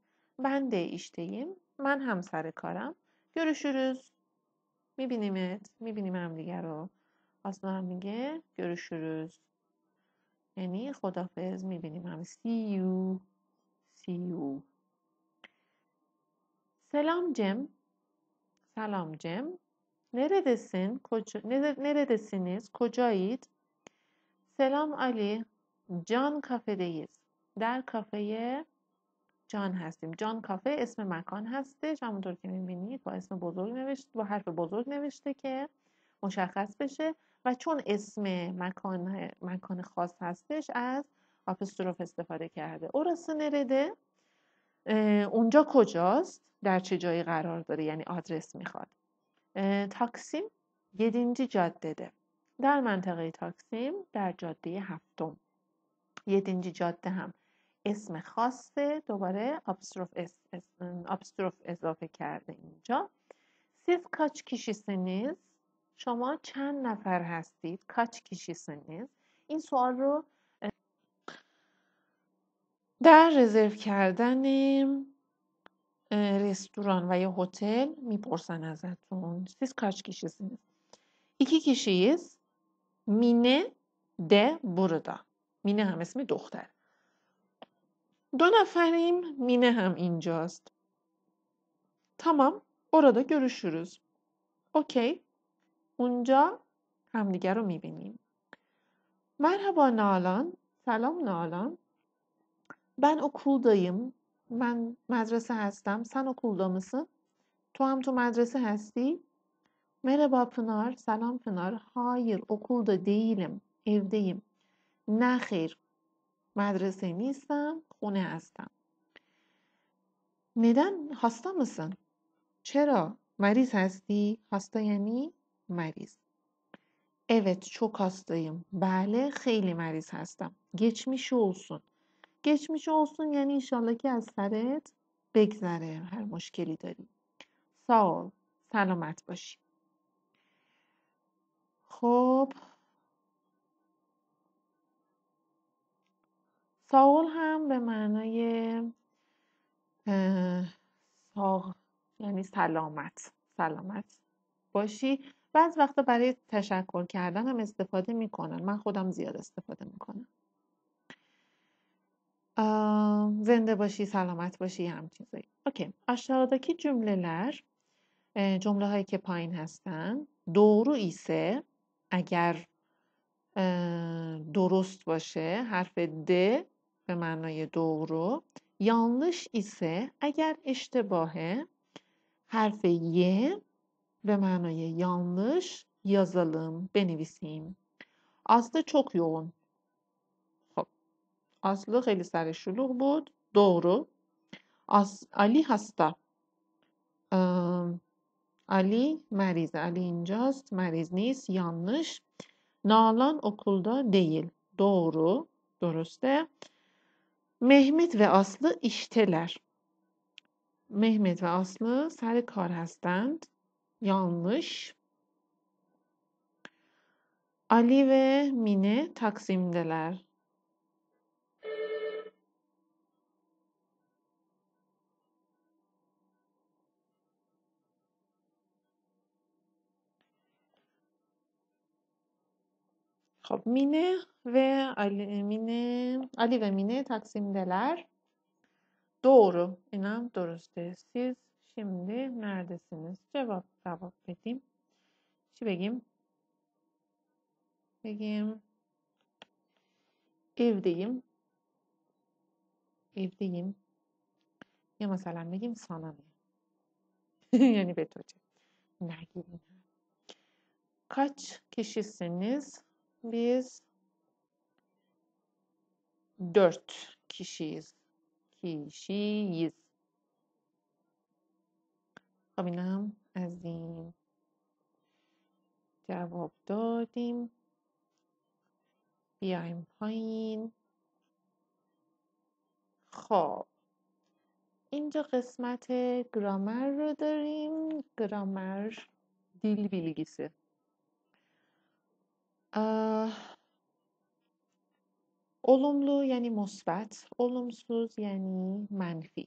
Ben de işteyim، من هم سر کارم. görüşürüz، میبینیم هم دیگه رو. اصلا هم میگه görüşürüz یعنی خدافظ، میبینیم هم. see you. selam Cem. neredesiniz، کجایید؟ selam Ali. can kafedeyiz، در کافه جان هستیم. جان کافه اسم مکان هستش، همونطور که میبینید با اسم بزرگ نوشته، با حرف بزرگ نوشته که مشخص بشه. و چون اسم مکان خاص هستش از آپستروف استفاده کرده. اوراسو نرده اونجا کجاست؟ در چه جایی قرار داره؟ یعنی آدرس میخواد. تاکسیم 7. جادده. در منطقه تاکسیم در جاده 7. 7. جاده هم اسم خاصه، دوباره آپستروف اضافه کرده اینجا. Siz kaç kişisiniz? شما چند نفر هستید؟ kaç kişisiniz؟ این سوال رو در رزرو کردن رستوران و یا هتل میپرسن ازتون. Siz kaç kişisiniz؟ 2 kişiyiz. Mine de burada. Mine هم اسم دختر. 2 نفریم. Mine هم اینجاست. تمام. Orada görüşürüz. Okey. Onca همدیگر رو میبینیم. Merhaba Nalan. Selam Nalan. Ben okuldayım. Ben medrese hastam. Sen okulda mısın? Tu ham tu medrese hasti. Merhaba Pınar. Selam Pınar. Hayır, okulda değilim. Evdeyim. Nahir. Medrese nistam. Khune hastam. Neden hasta mısın? چرا؟ مریض هستی؟ هستا یعنی مریض. Evet çok hastayım. بله خیلی مریض هستم. geçmiş olsun. geçmiş olsun یعنی انشالله که از سرت بگذره هر مشکلی داری. sağ ol. سلامت باشی. خب sağ ol هم به معنای sağ یعنی سلامت باشی. بعض وقتا برای تشکر کردن هم استفاده میکنن. من خودم زیاد استفاده میکنم. زنده باشی، سلامت باشی، هم چیزایی. اوکی. aşağıdaki cümleler جمله هایی که پایین هستن doğru ise اگر درست باشه، حرف د به معنای doğru، yanlış ise اگر اشتباهه حرف یه به معنای yanlış yazalım بنویسیم. اصل çok yoğun. خب اصل خیلی سر شلوغ بود. doğru. علی هستا. علی مریض. علی اینجاست. مریض نیست. yanlış. Nalan okulda değil. doğru. درسته. Mehmet ve Aslı işteler. Mehmet ve Aslı سر کار هستند. Yanlış. Ali ve Mine Taksim'deler. خب Ali ve Mine Taksim'deler. Doğru. İnan doğrusu. Siz şimdi neredesiniz? Cevap vereyim. Begim. Evdeyim. Ya mesela begim sana yani betoca. Kaç kişisiniz? Biz 4 kişiyiz. خب این هم از این جواب دادیم. بیایم پایین. خب اینجا قسمت گرامر رو داریم. گرامر دیل بیلگیسی. Olumlu yani musbat, olumsuz yani menfi.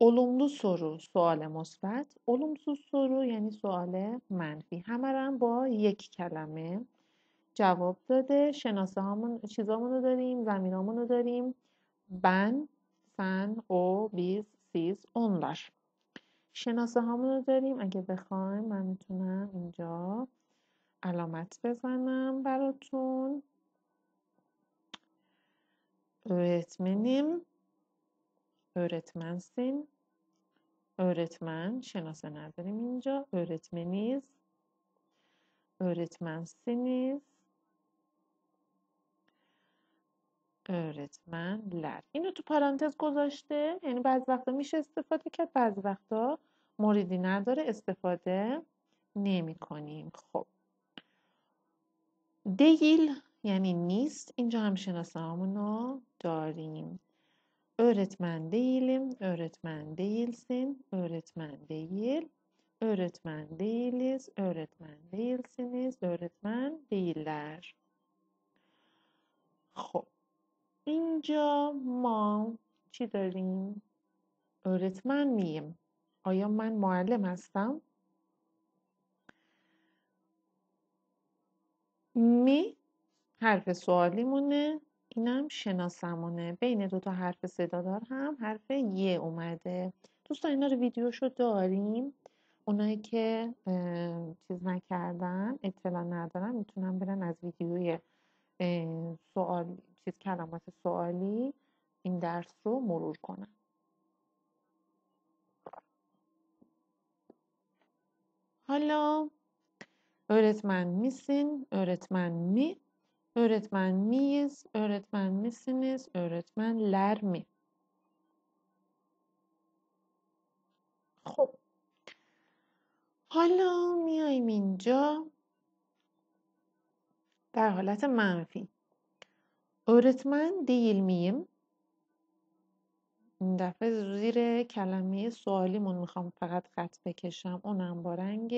Olumlu soru suale musbat, olumsuz soru yani suale menfi. Hemen با یک کلمه جواب داده. شناسه همون چیزامونو داریم، زمینامونو داریم. Ben, sen, o, biz, siz, onlar. شناسه همونو داریم. اگه بخوایم من میتونم اینجا علامت بزنم براتون. Öğretmenim, öğretmensin, öğretmen, şenase neredenim ince, öğretmeniz, öğretmensiniz, öğretmenler. اینو تو پرانتز گذاشته، یعنی بعضی وقتا میشه استفاده کرد، بعضی وقتا موردی نداره استفاده نمی کنیم. خب دیل یعنی نیست، اینجا هم شناسه‌هامون رو داریم. Öğretmen değilim, öğretmen değilsin, öğretmen değil, öğretmen değiliz, öğretmen değilsiniz, öğretmen değiller. خب اینجا ما چی داریم؟ öğretmen miyim؟ آیا من معلم هستم؟ می حرف سوالیمونه، اینم شناسمونه. بین دو تا حرف صدادار هم حرف ی اومده. دوستان اینا رو ویدیوشو داریم، اونایی که چیز نکردن، اطلاع ندارن، میتونن برن از ویدیوی سوال چیز کلمات سوالی این درس رو مرور کنن. حالا öğretmen misin, öğretmen mi, öğretmen miyiz, öğretmen misiniz, öğretmenler mi. خب حالا میایم اینجا در حالت منفی. öğretmen değil miyim؟ این دفعه زیر کلمه سوالیمون میخوام فقط خط بکشم، اونم با رنگ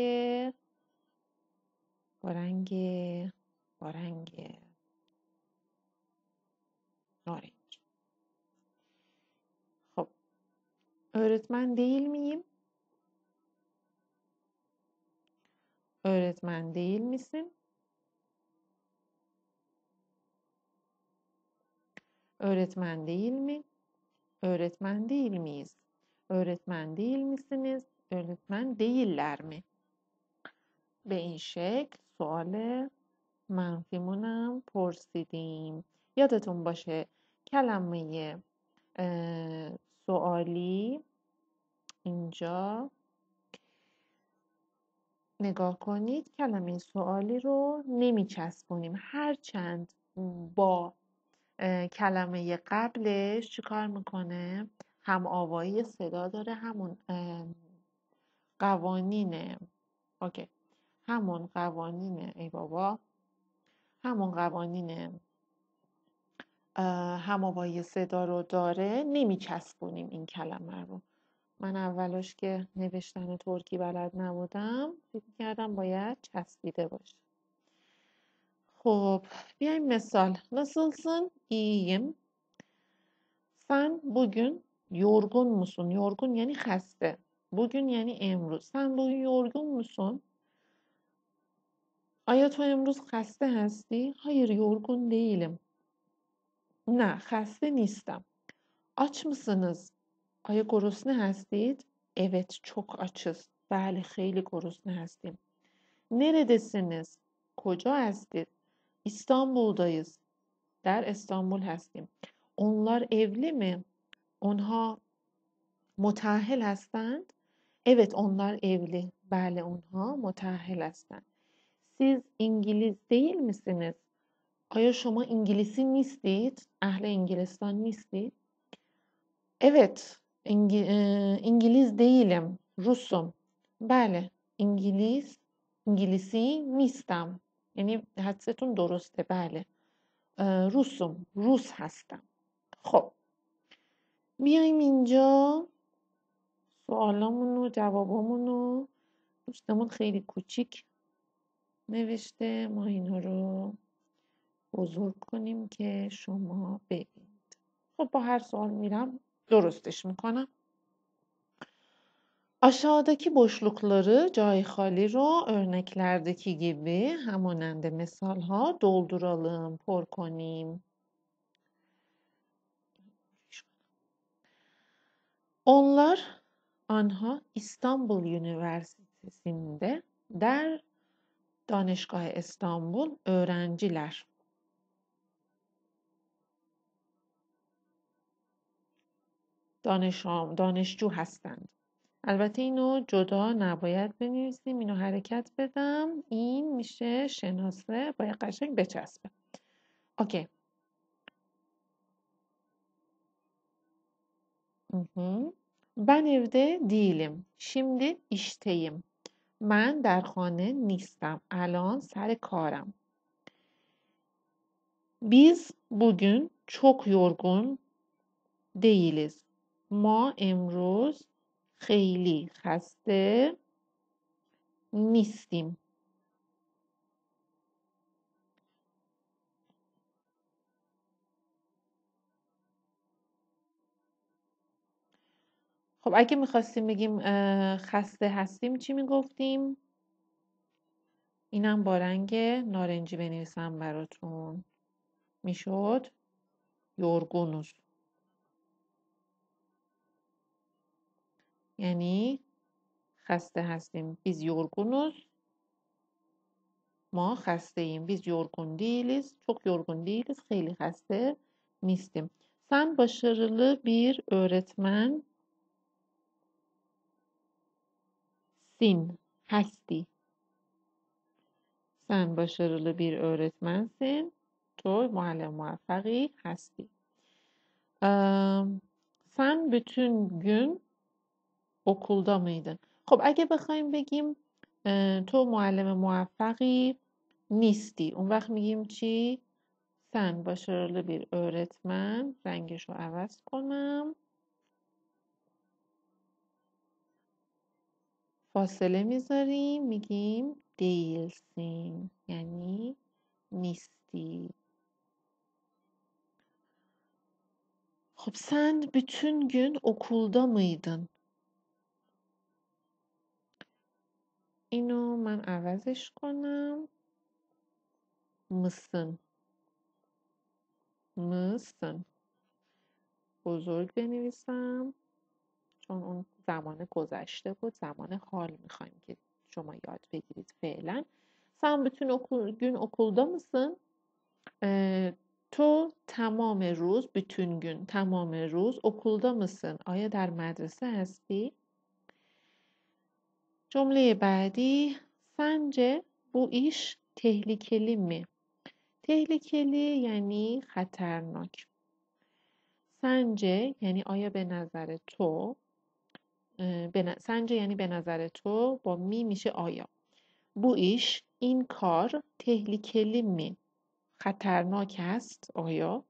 نارنج. خب öğretmen değil miyim؟ öğretmen değil misin؟ öğretmen değil mi؟ öğretmen değil miyiz؟ öğretmen değil misiniz؟ öğretmen değiller mi؟ به این شکل سوال منفیمونم پرسیدیم. یادتون باشه کلمه سوالی اینجا نگاه کنید، کلمه سوالی رو نمی چسبونیم، هرچند با کلمه قبلش چی کار میکنه؟ هم آوایی صدا داره، همون قوانین همون قوانین هم آوایی صدا رو داره، نمی چسبونیم این کلمه رو. من اولش که نوشتن ترکی بلد نبودم فکر کردم باید چسبیده باشه. خب بیایم مثال. Nasılsın? İyiyim. Sen bugün yorgun musun? Yorgun یعنی خسته. Bugün یعنی امروز. Sen bugün yorgun musun? آیا تو امروز خسته هستی؟ Hayır, yorgun değilim. نه، خسته نیستم. Aç mısınız? آیا گرسنه هستید؟ Evet, çok açız. بله، خیلی گرسنه هستیم. Neredesiniz? کجا هستید؟ İstanbul'dayız. در استانبول هستیم. Onlar evli mi? Onha müteahhil هستند. Evet, onlar evli. بله، onha müteahhil هستند. Siz İngiliz değil misiniz؟ آیا شما انگلیسی نیستید؟ اهل انگلستان نیستید؟ Evet, İngiliz değilim. Rusum. بله، İngilisi نیستم. یعنی حدستون درسته. بله، روسم، روس هستم. خب بیایم اینجا سوالامون و جوابامون رو، دوستمون خیلی کوچیک نوشته، ما اینا رو بزرگ کنیم که شما ببینید. خب با هر سوال میرم درستش میکنم. Aşağıdaki boşlukları, cay hali رو örneklerdeki gibi همانند مثالها dolduralım، پر کنیم. Onlar, آنها İstanbul Üniversitesi'nde در دانشگاه استانبول öğrenciler. دانشجو هستند. البته اینو جدا نباید بنویسیم، اینو حرکت بدم، این میشه شناسه، باید قشنگ بچسبه. اوکی. Ben evde değilim. Şimdi işteyim. Ben در خانه نیستم. الان سر کارم. Biz bugün çok yorgun değiliz. ما امروز خیلی خسته نیستیم. خب اگه میخواستیم بگیم خسته هستیم چی میگفتیم؟ اینم با رنگ نارنجی بنویسم براتون. میشد یورگونوس. یعنی خسته هستیم. بیز یورگونوس. ما خسته ایم. بیز یورگون دیلیز. Çok yorgun değiliz. خیلی خسته نیستیم. Sen başarılı bir öğretmen sin hasti. Sen başarılı bir öğretmensin. تو معلم موفقی هستی. Sen bütün gün okulda mıydın؟ خب اگه بخوایم بگیم تو معلم موفقی نیستی، اون وقت میگیم چی؟ Sen başarılı bir öğretmen. رنگش رو عوض کنم. فاصله میذاریم میگیم değilsin، یعنی نیستی. خب sen bütün gün okulda mıydın؟ اینو من عوضش کنم. mısın. mısın. بزرگ بنویسم. چون اون زمان گذشته بود، زمان حال میخوایم که شما یاد بگیرید فعلا. sen bütün gün okulda mısın؟ تو تمام روز، bütün gün تمام روز okulda mısın؟ آیا در مدرسه هستی؟ جمله بعدی sence bu iş tehlikeli mi؟ tehlikeli یعنی خطرناک. sence یعنی آیا به نظر تو، sence یعنی به نظر تو، با می میشه آیا. bu iş این کار tehlikeli mi؟ خطرناک است آیا؟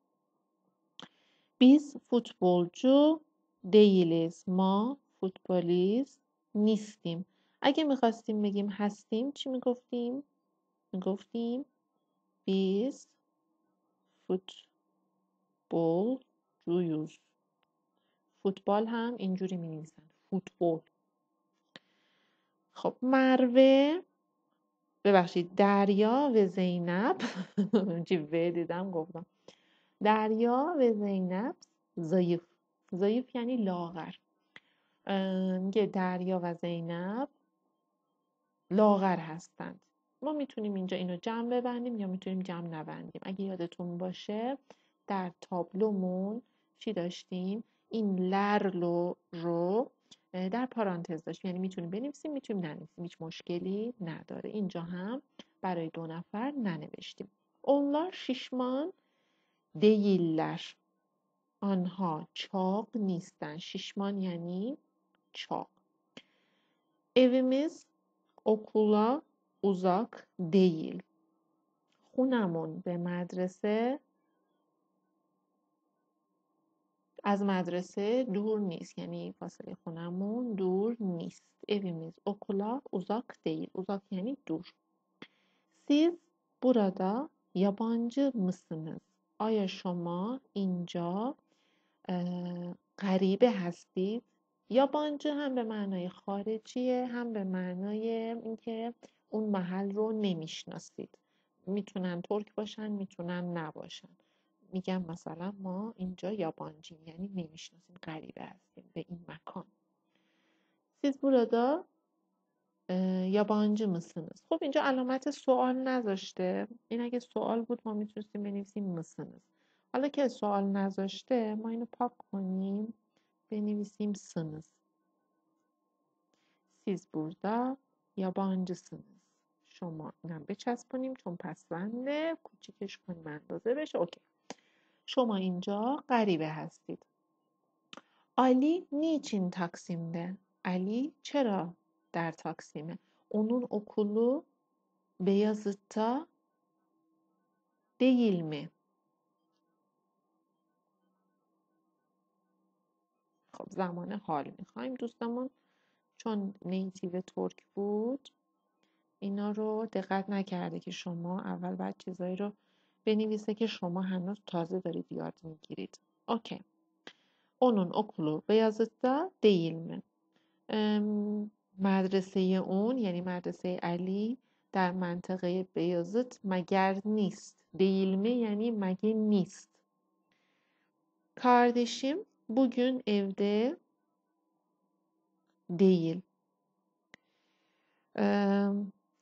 biz فوتبالچو değiliz. ما فوتبالیست نیستیم. اگه میخواستیم بگیم هستیم چی میگفتیم؟ میگفتیم biz فوتبالچویوز. فوتبال هم اینجوری مینویسن، فوتبال. خب مروه ببخشید دریا و زینب چی و دیدم گفتم دریا و زینب ضعیف. ضعیف یعنی لاغر. میگه دریا و زینب لاغر هستند. ما میتونیم اینجا اینو جمع ببندیم یا میتونیم جمع نبندیم. اگه یادتون باشه در تابلومون چی داشتیم؟ این لرلو رو در پارانتز داشت، یعنی میتونیم بنویسیم میتونیم ننویسیم، هیچ مشکلی نداره. اینجا هم برای دو نفر ننوشتیم. onlar şişman değiller. آنها چاق نیستن. شیشمان یعنی چاق. evimiz okula uzak değil. خونمون به مدرسه، از مدرسه دور نیست، یعنی فاصله خونمون دور نیست. evimiz okula uzak değil. uzak یعنی دور. siz burada yabancı mısınız؟ آیا شما اینجا غریبه هستید؟ yabancı هم به معنای خارجیه، هم به معنای اینکه اون محل رو نمیشناسید. میتونن ترک باشن، میتونن نباشن. میگم مثلا ما اینجا یابانجیم، یعنی نمیشناسیم، غریبه هستیم به این مکان. siz burada yabancı mısınız؟ خب اینجا علامت سوال نذاشته. این اگه سوال بود ما میتونستیم بنویسیم mısınız. حالا که سوال نذاشته ما اینو پاک کنیم بنویسیم sınız. siz burada yabancısınız. شما اینم بچسبونیم چون پسونده کوچیکش کنیم اندازه بشه. اوکی. شما اینجا غریبه هستید. Ali niçin Taksim'de? Ali çera der Taksim'e. Onun okulu Beyazıt'ta değil mi? خب زمان حال میخوایم دوستمون چون نیتیو ترک بود اینا رو دقت نکرده که شما اول باید چیزایی رو بنویسه که شما هنوز تازه دارید یاد میگیرید. اوکی. Onun okulu Beyazıt'ta değil mi? مدرسه اون یعنی مدرسه علی در منطقه بیازت مگر نیست. Değil mi یعنی مگه نیست. Kardeşim bugün evde değil.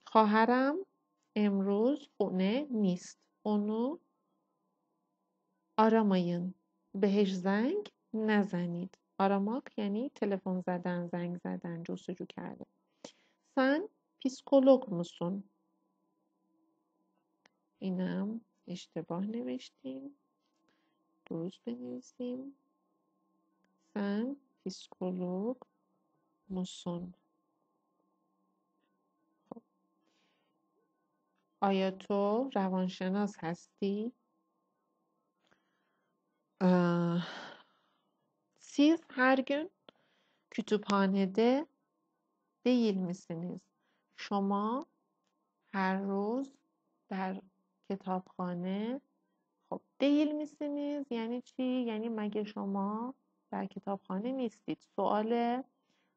خواهرم امروز خونه نیست. Onu aramayın. بهش زنگ نزنید. Aramak یعنی تلفن زدن، زنگ زدن، جستجو کردن. Sen psikolog musun? اینم اشتباه نوشتیم. درست بنویسیم. Sen psikolog musun? آیا تو روانشناس هستی؟ Siz her gün kütüphanede değil misiniz? Şoma her roz der kitapkhane. Hop değil misiniz? Yani çi yani mage şoma der kitapkhane nistid. Suale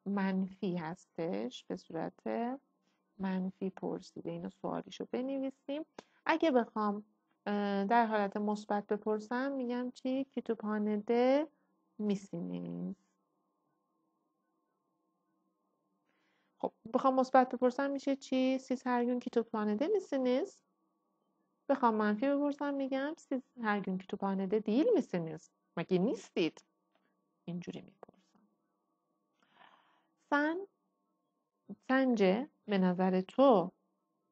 menfi hastesh به صورت منفی پرسیده. اینو سوالیشو بنویسیم. اگه بخوام در حالت مثبت بپرسم میگم چی؟ کتابخانه میسینیز. خب بخوام مثبت بپرسم میشه چی؟ سیز هر gün کتابخانه میسینیز. بخوام منفی بپرسم میگم سیز هر gün کتابخانه دیل میسینیز. مگه نیستید؟ اینجوری میپرسم. Sence به نظر تو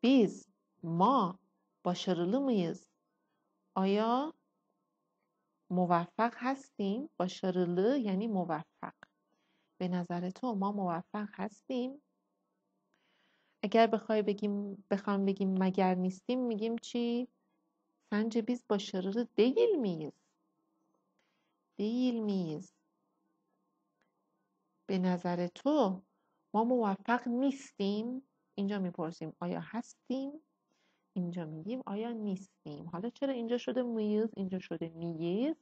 biz ما başarılı mıyız? آیا موفق هستیم؟ başarılı یعنی موفق. به نظر تو ما موفق هستیم؟ اگر بخوام بگیم مگر نیستیم میگیم چی؟ Sence biz başarılı değil miyiz؟ Değil miyiz؟ به نظر تو ما موفق نیستیم. اینجا میپرسیم آیا هستیم؟ اینجا میگیم آیا نیستیم. حالا چرا اینجا شده میز؟ اینجا شده میز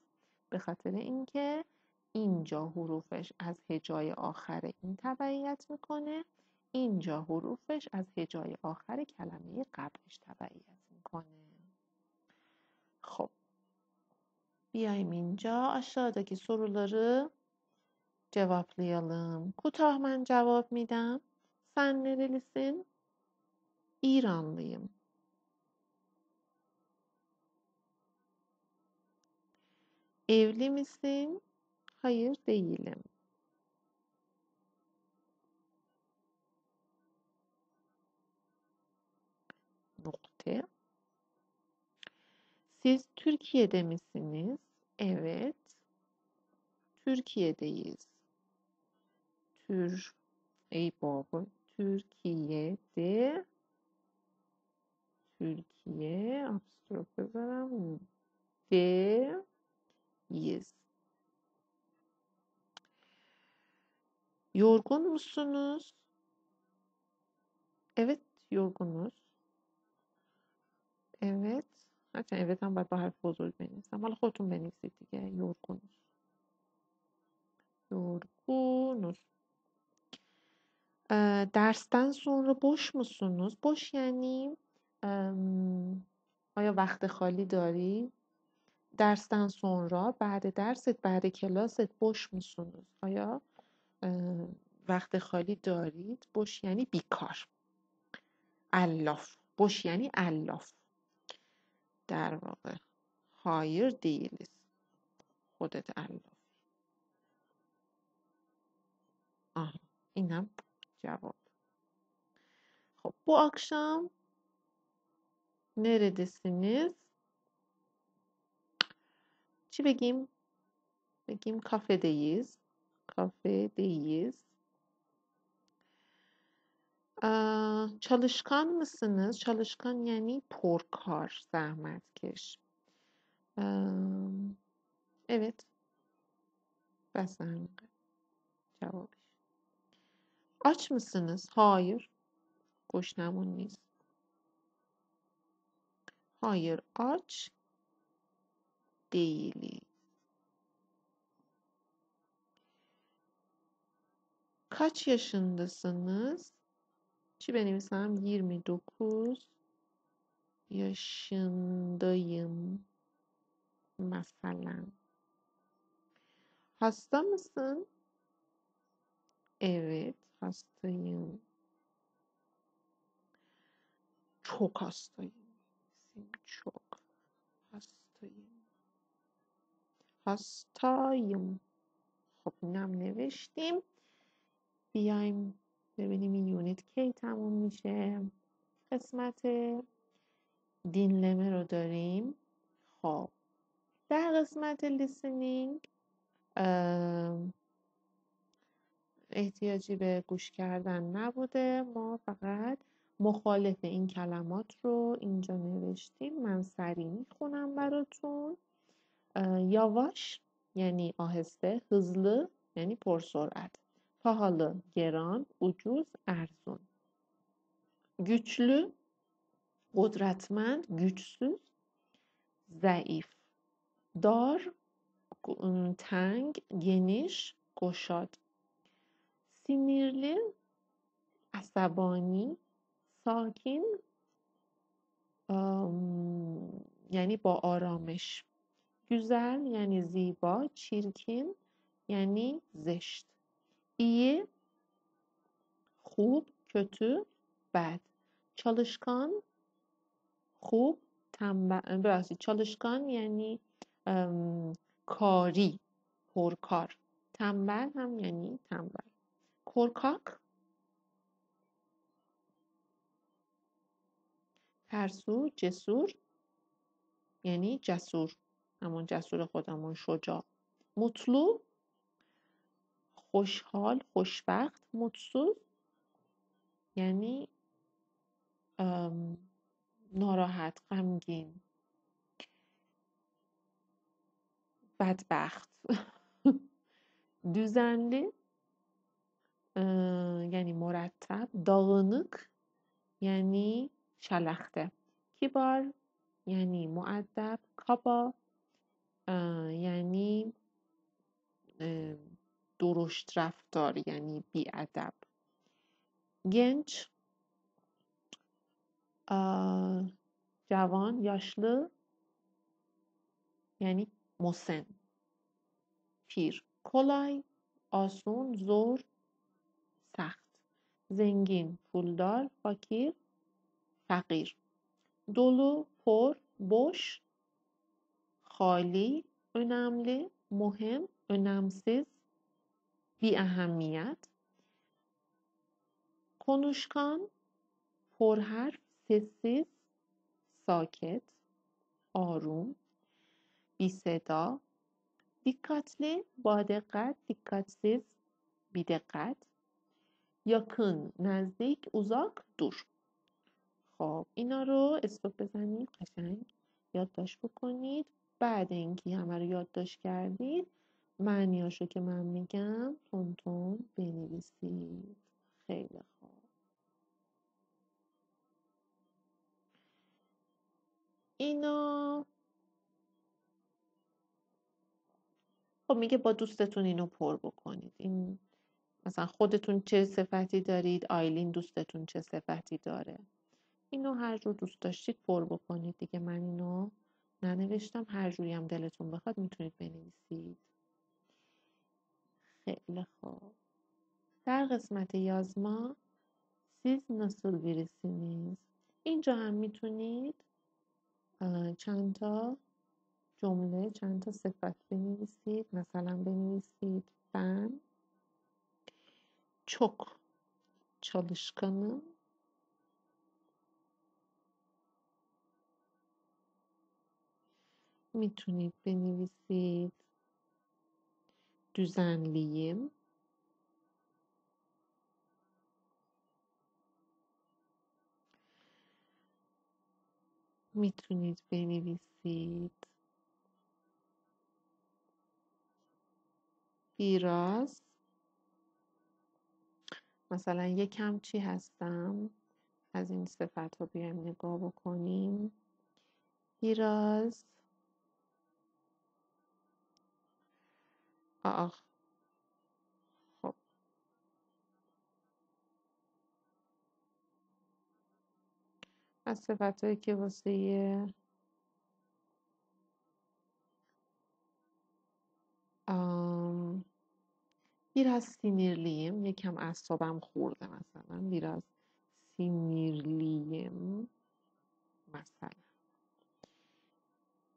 به خاطر اینکه اینجا حروفش از هجای آخر این تبعیت میکنه. اینجا حروفش از هجای آخر کلمه قبلش تبعیت میکنه. خب بیایم اینجا aşağıdaki soruları cevaplayalım. کوتاه من cevap میدم. Sen nerelisin? İranlıyım. Evli misin? Hayır değilim. Nokta. Siz Türkiye'de misiniz? Evet. Türkiye'deyiz. Ey baba, Türkiye'de. Türkiye apostrof yazarım. De. Yes. Yorgun musunuz? Evet, yorgunuz. Evet. Hatta evet هم باید با حرف بزرگ بنویسم. حالا خودتون بنویسید دیگه. yorgunuz. Yorgunuz. Dersten sonra boş musunuz? Boş yani آیا وقت خالی داری؟ درستن سونرا بعد درست بعد کلاست بوش میسونید. آیا وقت خالی دارید؟ بوش یعنی بیکار. الاف. بوش یعنی الاف. در واقع. هایر دیلیز. خودت الاف. این هم جواب. Hop, bu akşam neredesiniz? Çibekim. Çibekim kafedeyiz. Kafedeyiz. Çalışkan mısınız? Çalışkan yani porkar, zahmetkeş. Evet. Basan cevap. Aç mısınız? Hayır. Goşnamuniz. Hayır, aç değiliz. Kaç yaşındasınız? Ki benim ismim 29 yaşındayım. Mesela. Hasta mısın? Evet, hastayım. Çok hastayım. Çok hastayım. Hastayım. Hop, nam نوشتیم. بیایم ببینیم این یونیت کی تموم میشه. قسمت دینلمه رو داریم. خب در قسمت لیسنینگ احتیاجی به گوش کردن نبوده، ما فقط مخالف این کلمات رو اینجا نوشتیم. من سریع میخونم براتون. یواش یعنی آهسته، hızlı یعنی پرسرعت، pahalı گران، ucuz ارزون، güçlü قدرتمند güçsüz ضعیف، دار تنگ گنیش گشاد، سینیرلی عصبانی، ساکین یعنی با آرامش، گوزل یعنی زیبا، چیرکین یعنی زشت، ایی خوب، کتو، بد، چالشکان خوب، تنبل، براستی چالشکان یعنی کاری، پرکار، تنبل هم یعنی تنبل، korkak ترسو، جسور یعنی جسور، همون جسور خودمون، شجاع، مطلوب خوشحال، خوشبخت، متسوز یعنی ناراحت، غمگین، بدبخت، düzenli یعنی مرتب، dağınık یعنی شلخته، kibar یعنی مؤدب، kaba یعنی درشت رفتار یعنی بی‌ادب، genç جوان، yaşlı یعنی مسن، پیر، kolay آسون، زور سخت، زنگین پولدار، فقیر فقیر، dolu پر boş، خالی önemli، مهم önemsiz، بی اهمیت، کنوشکان پرحرف، سسیز ساکت، آروم، بی صدا، dikkatli با دقت، dikkatsiz بی دقت، yakın نزدیک، uzak دور. خب اینا رو استوب بزنید، قشنگ یادداشت بکنید. بعد اینکه همه رو یادداشت کردید، معنیاشو که من میگم تونتون بنویسید. خیلی خوب. اینا خب میگه با دوستتون اینو پر بکنید. این مثلا خودتون چه صفتی دارید، آیلین دوستتون چه صفتی داره، اینو هر جور دوست داشتید پر بکنید دیگه. من اینو ننوشتم، هر جوری هم دلتون بخواد میتونید بنویسید. خیلی خوب. در قسمت یازما سیز نسل بیرسینیز، اینجا هم میتونید چند تا جمله، چند تا صفت بنویسید. مثلا بنویسید ben çok çalışkanım، میتونید بنویسید düzenliyim. میتونید بنویسید biraz. مثلا یکم چی هستم؟ از این صفت ها بیایم نگاه بکنیم. biraz خب از صفت هایی که واسه biraz sinirliyim یکم اعصابم خورده مثلا biraz sinirliyim مثلا.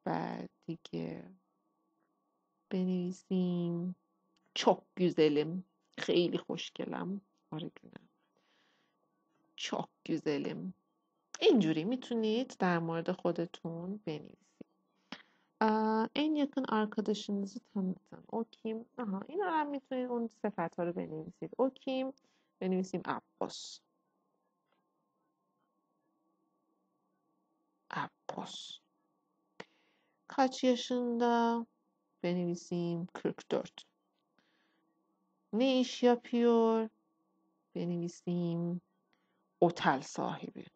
بعد دیگه بنویسیم çok güzelim خیلی خوشگلم. آره جونم çok güzelim. اینجوری میتونید در مورد خودتون بنویسید. En yakın arkadaşınızı tanıtın. O kim? Aha, این رو هم میتونید اون صفت ها رو بنویسید. O kim؟ بنویسیم Abbas. Abbas. Kaç yaşında? Benivisim 44. Ne iş yapıyor? Benivisim otel sahibi.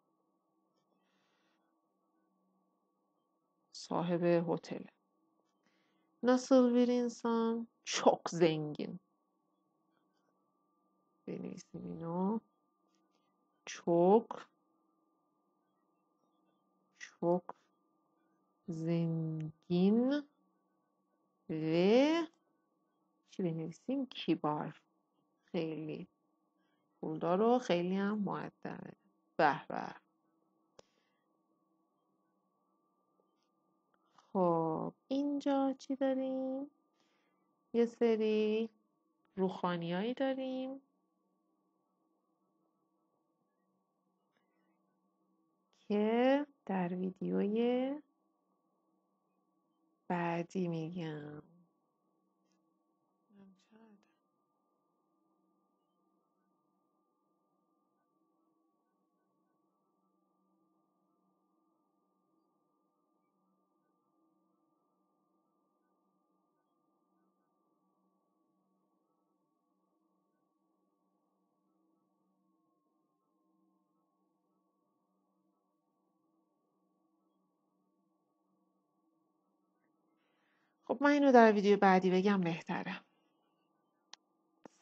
Sahibi hotel. Nasıl bir insan? Çok zengin. Benivisim ino. Çok zengin. Ve چی بنویسیم kibar خیلی پولدار و خیلی هم مؤدبه. به به. خب اینجا چی داریم؟ یه سری روخانیایی داریم که در ویدیوی بعدی میگم. خب من این رو در ویدیو بعدی بگم بهتره.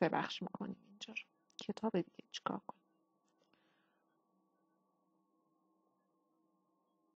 3 بخش میکنیم اینجا رو. کتاب دیگه چیکار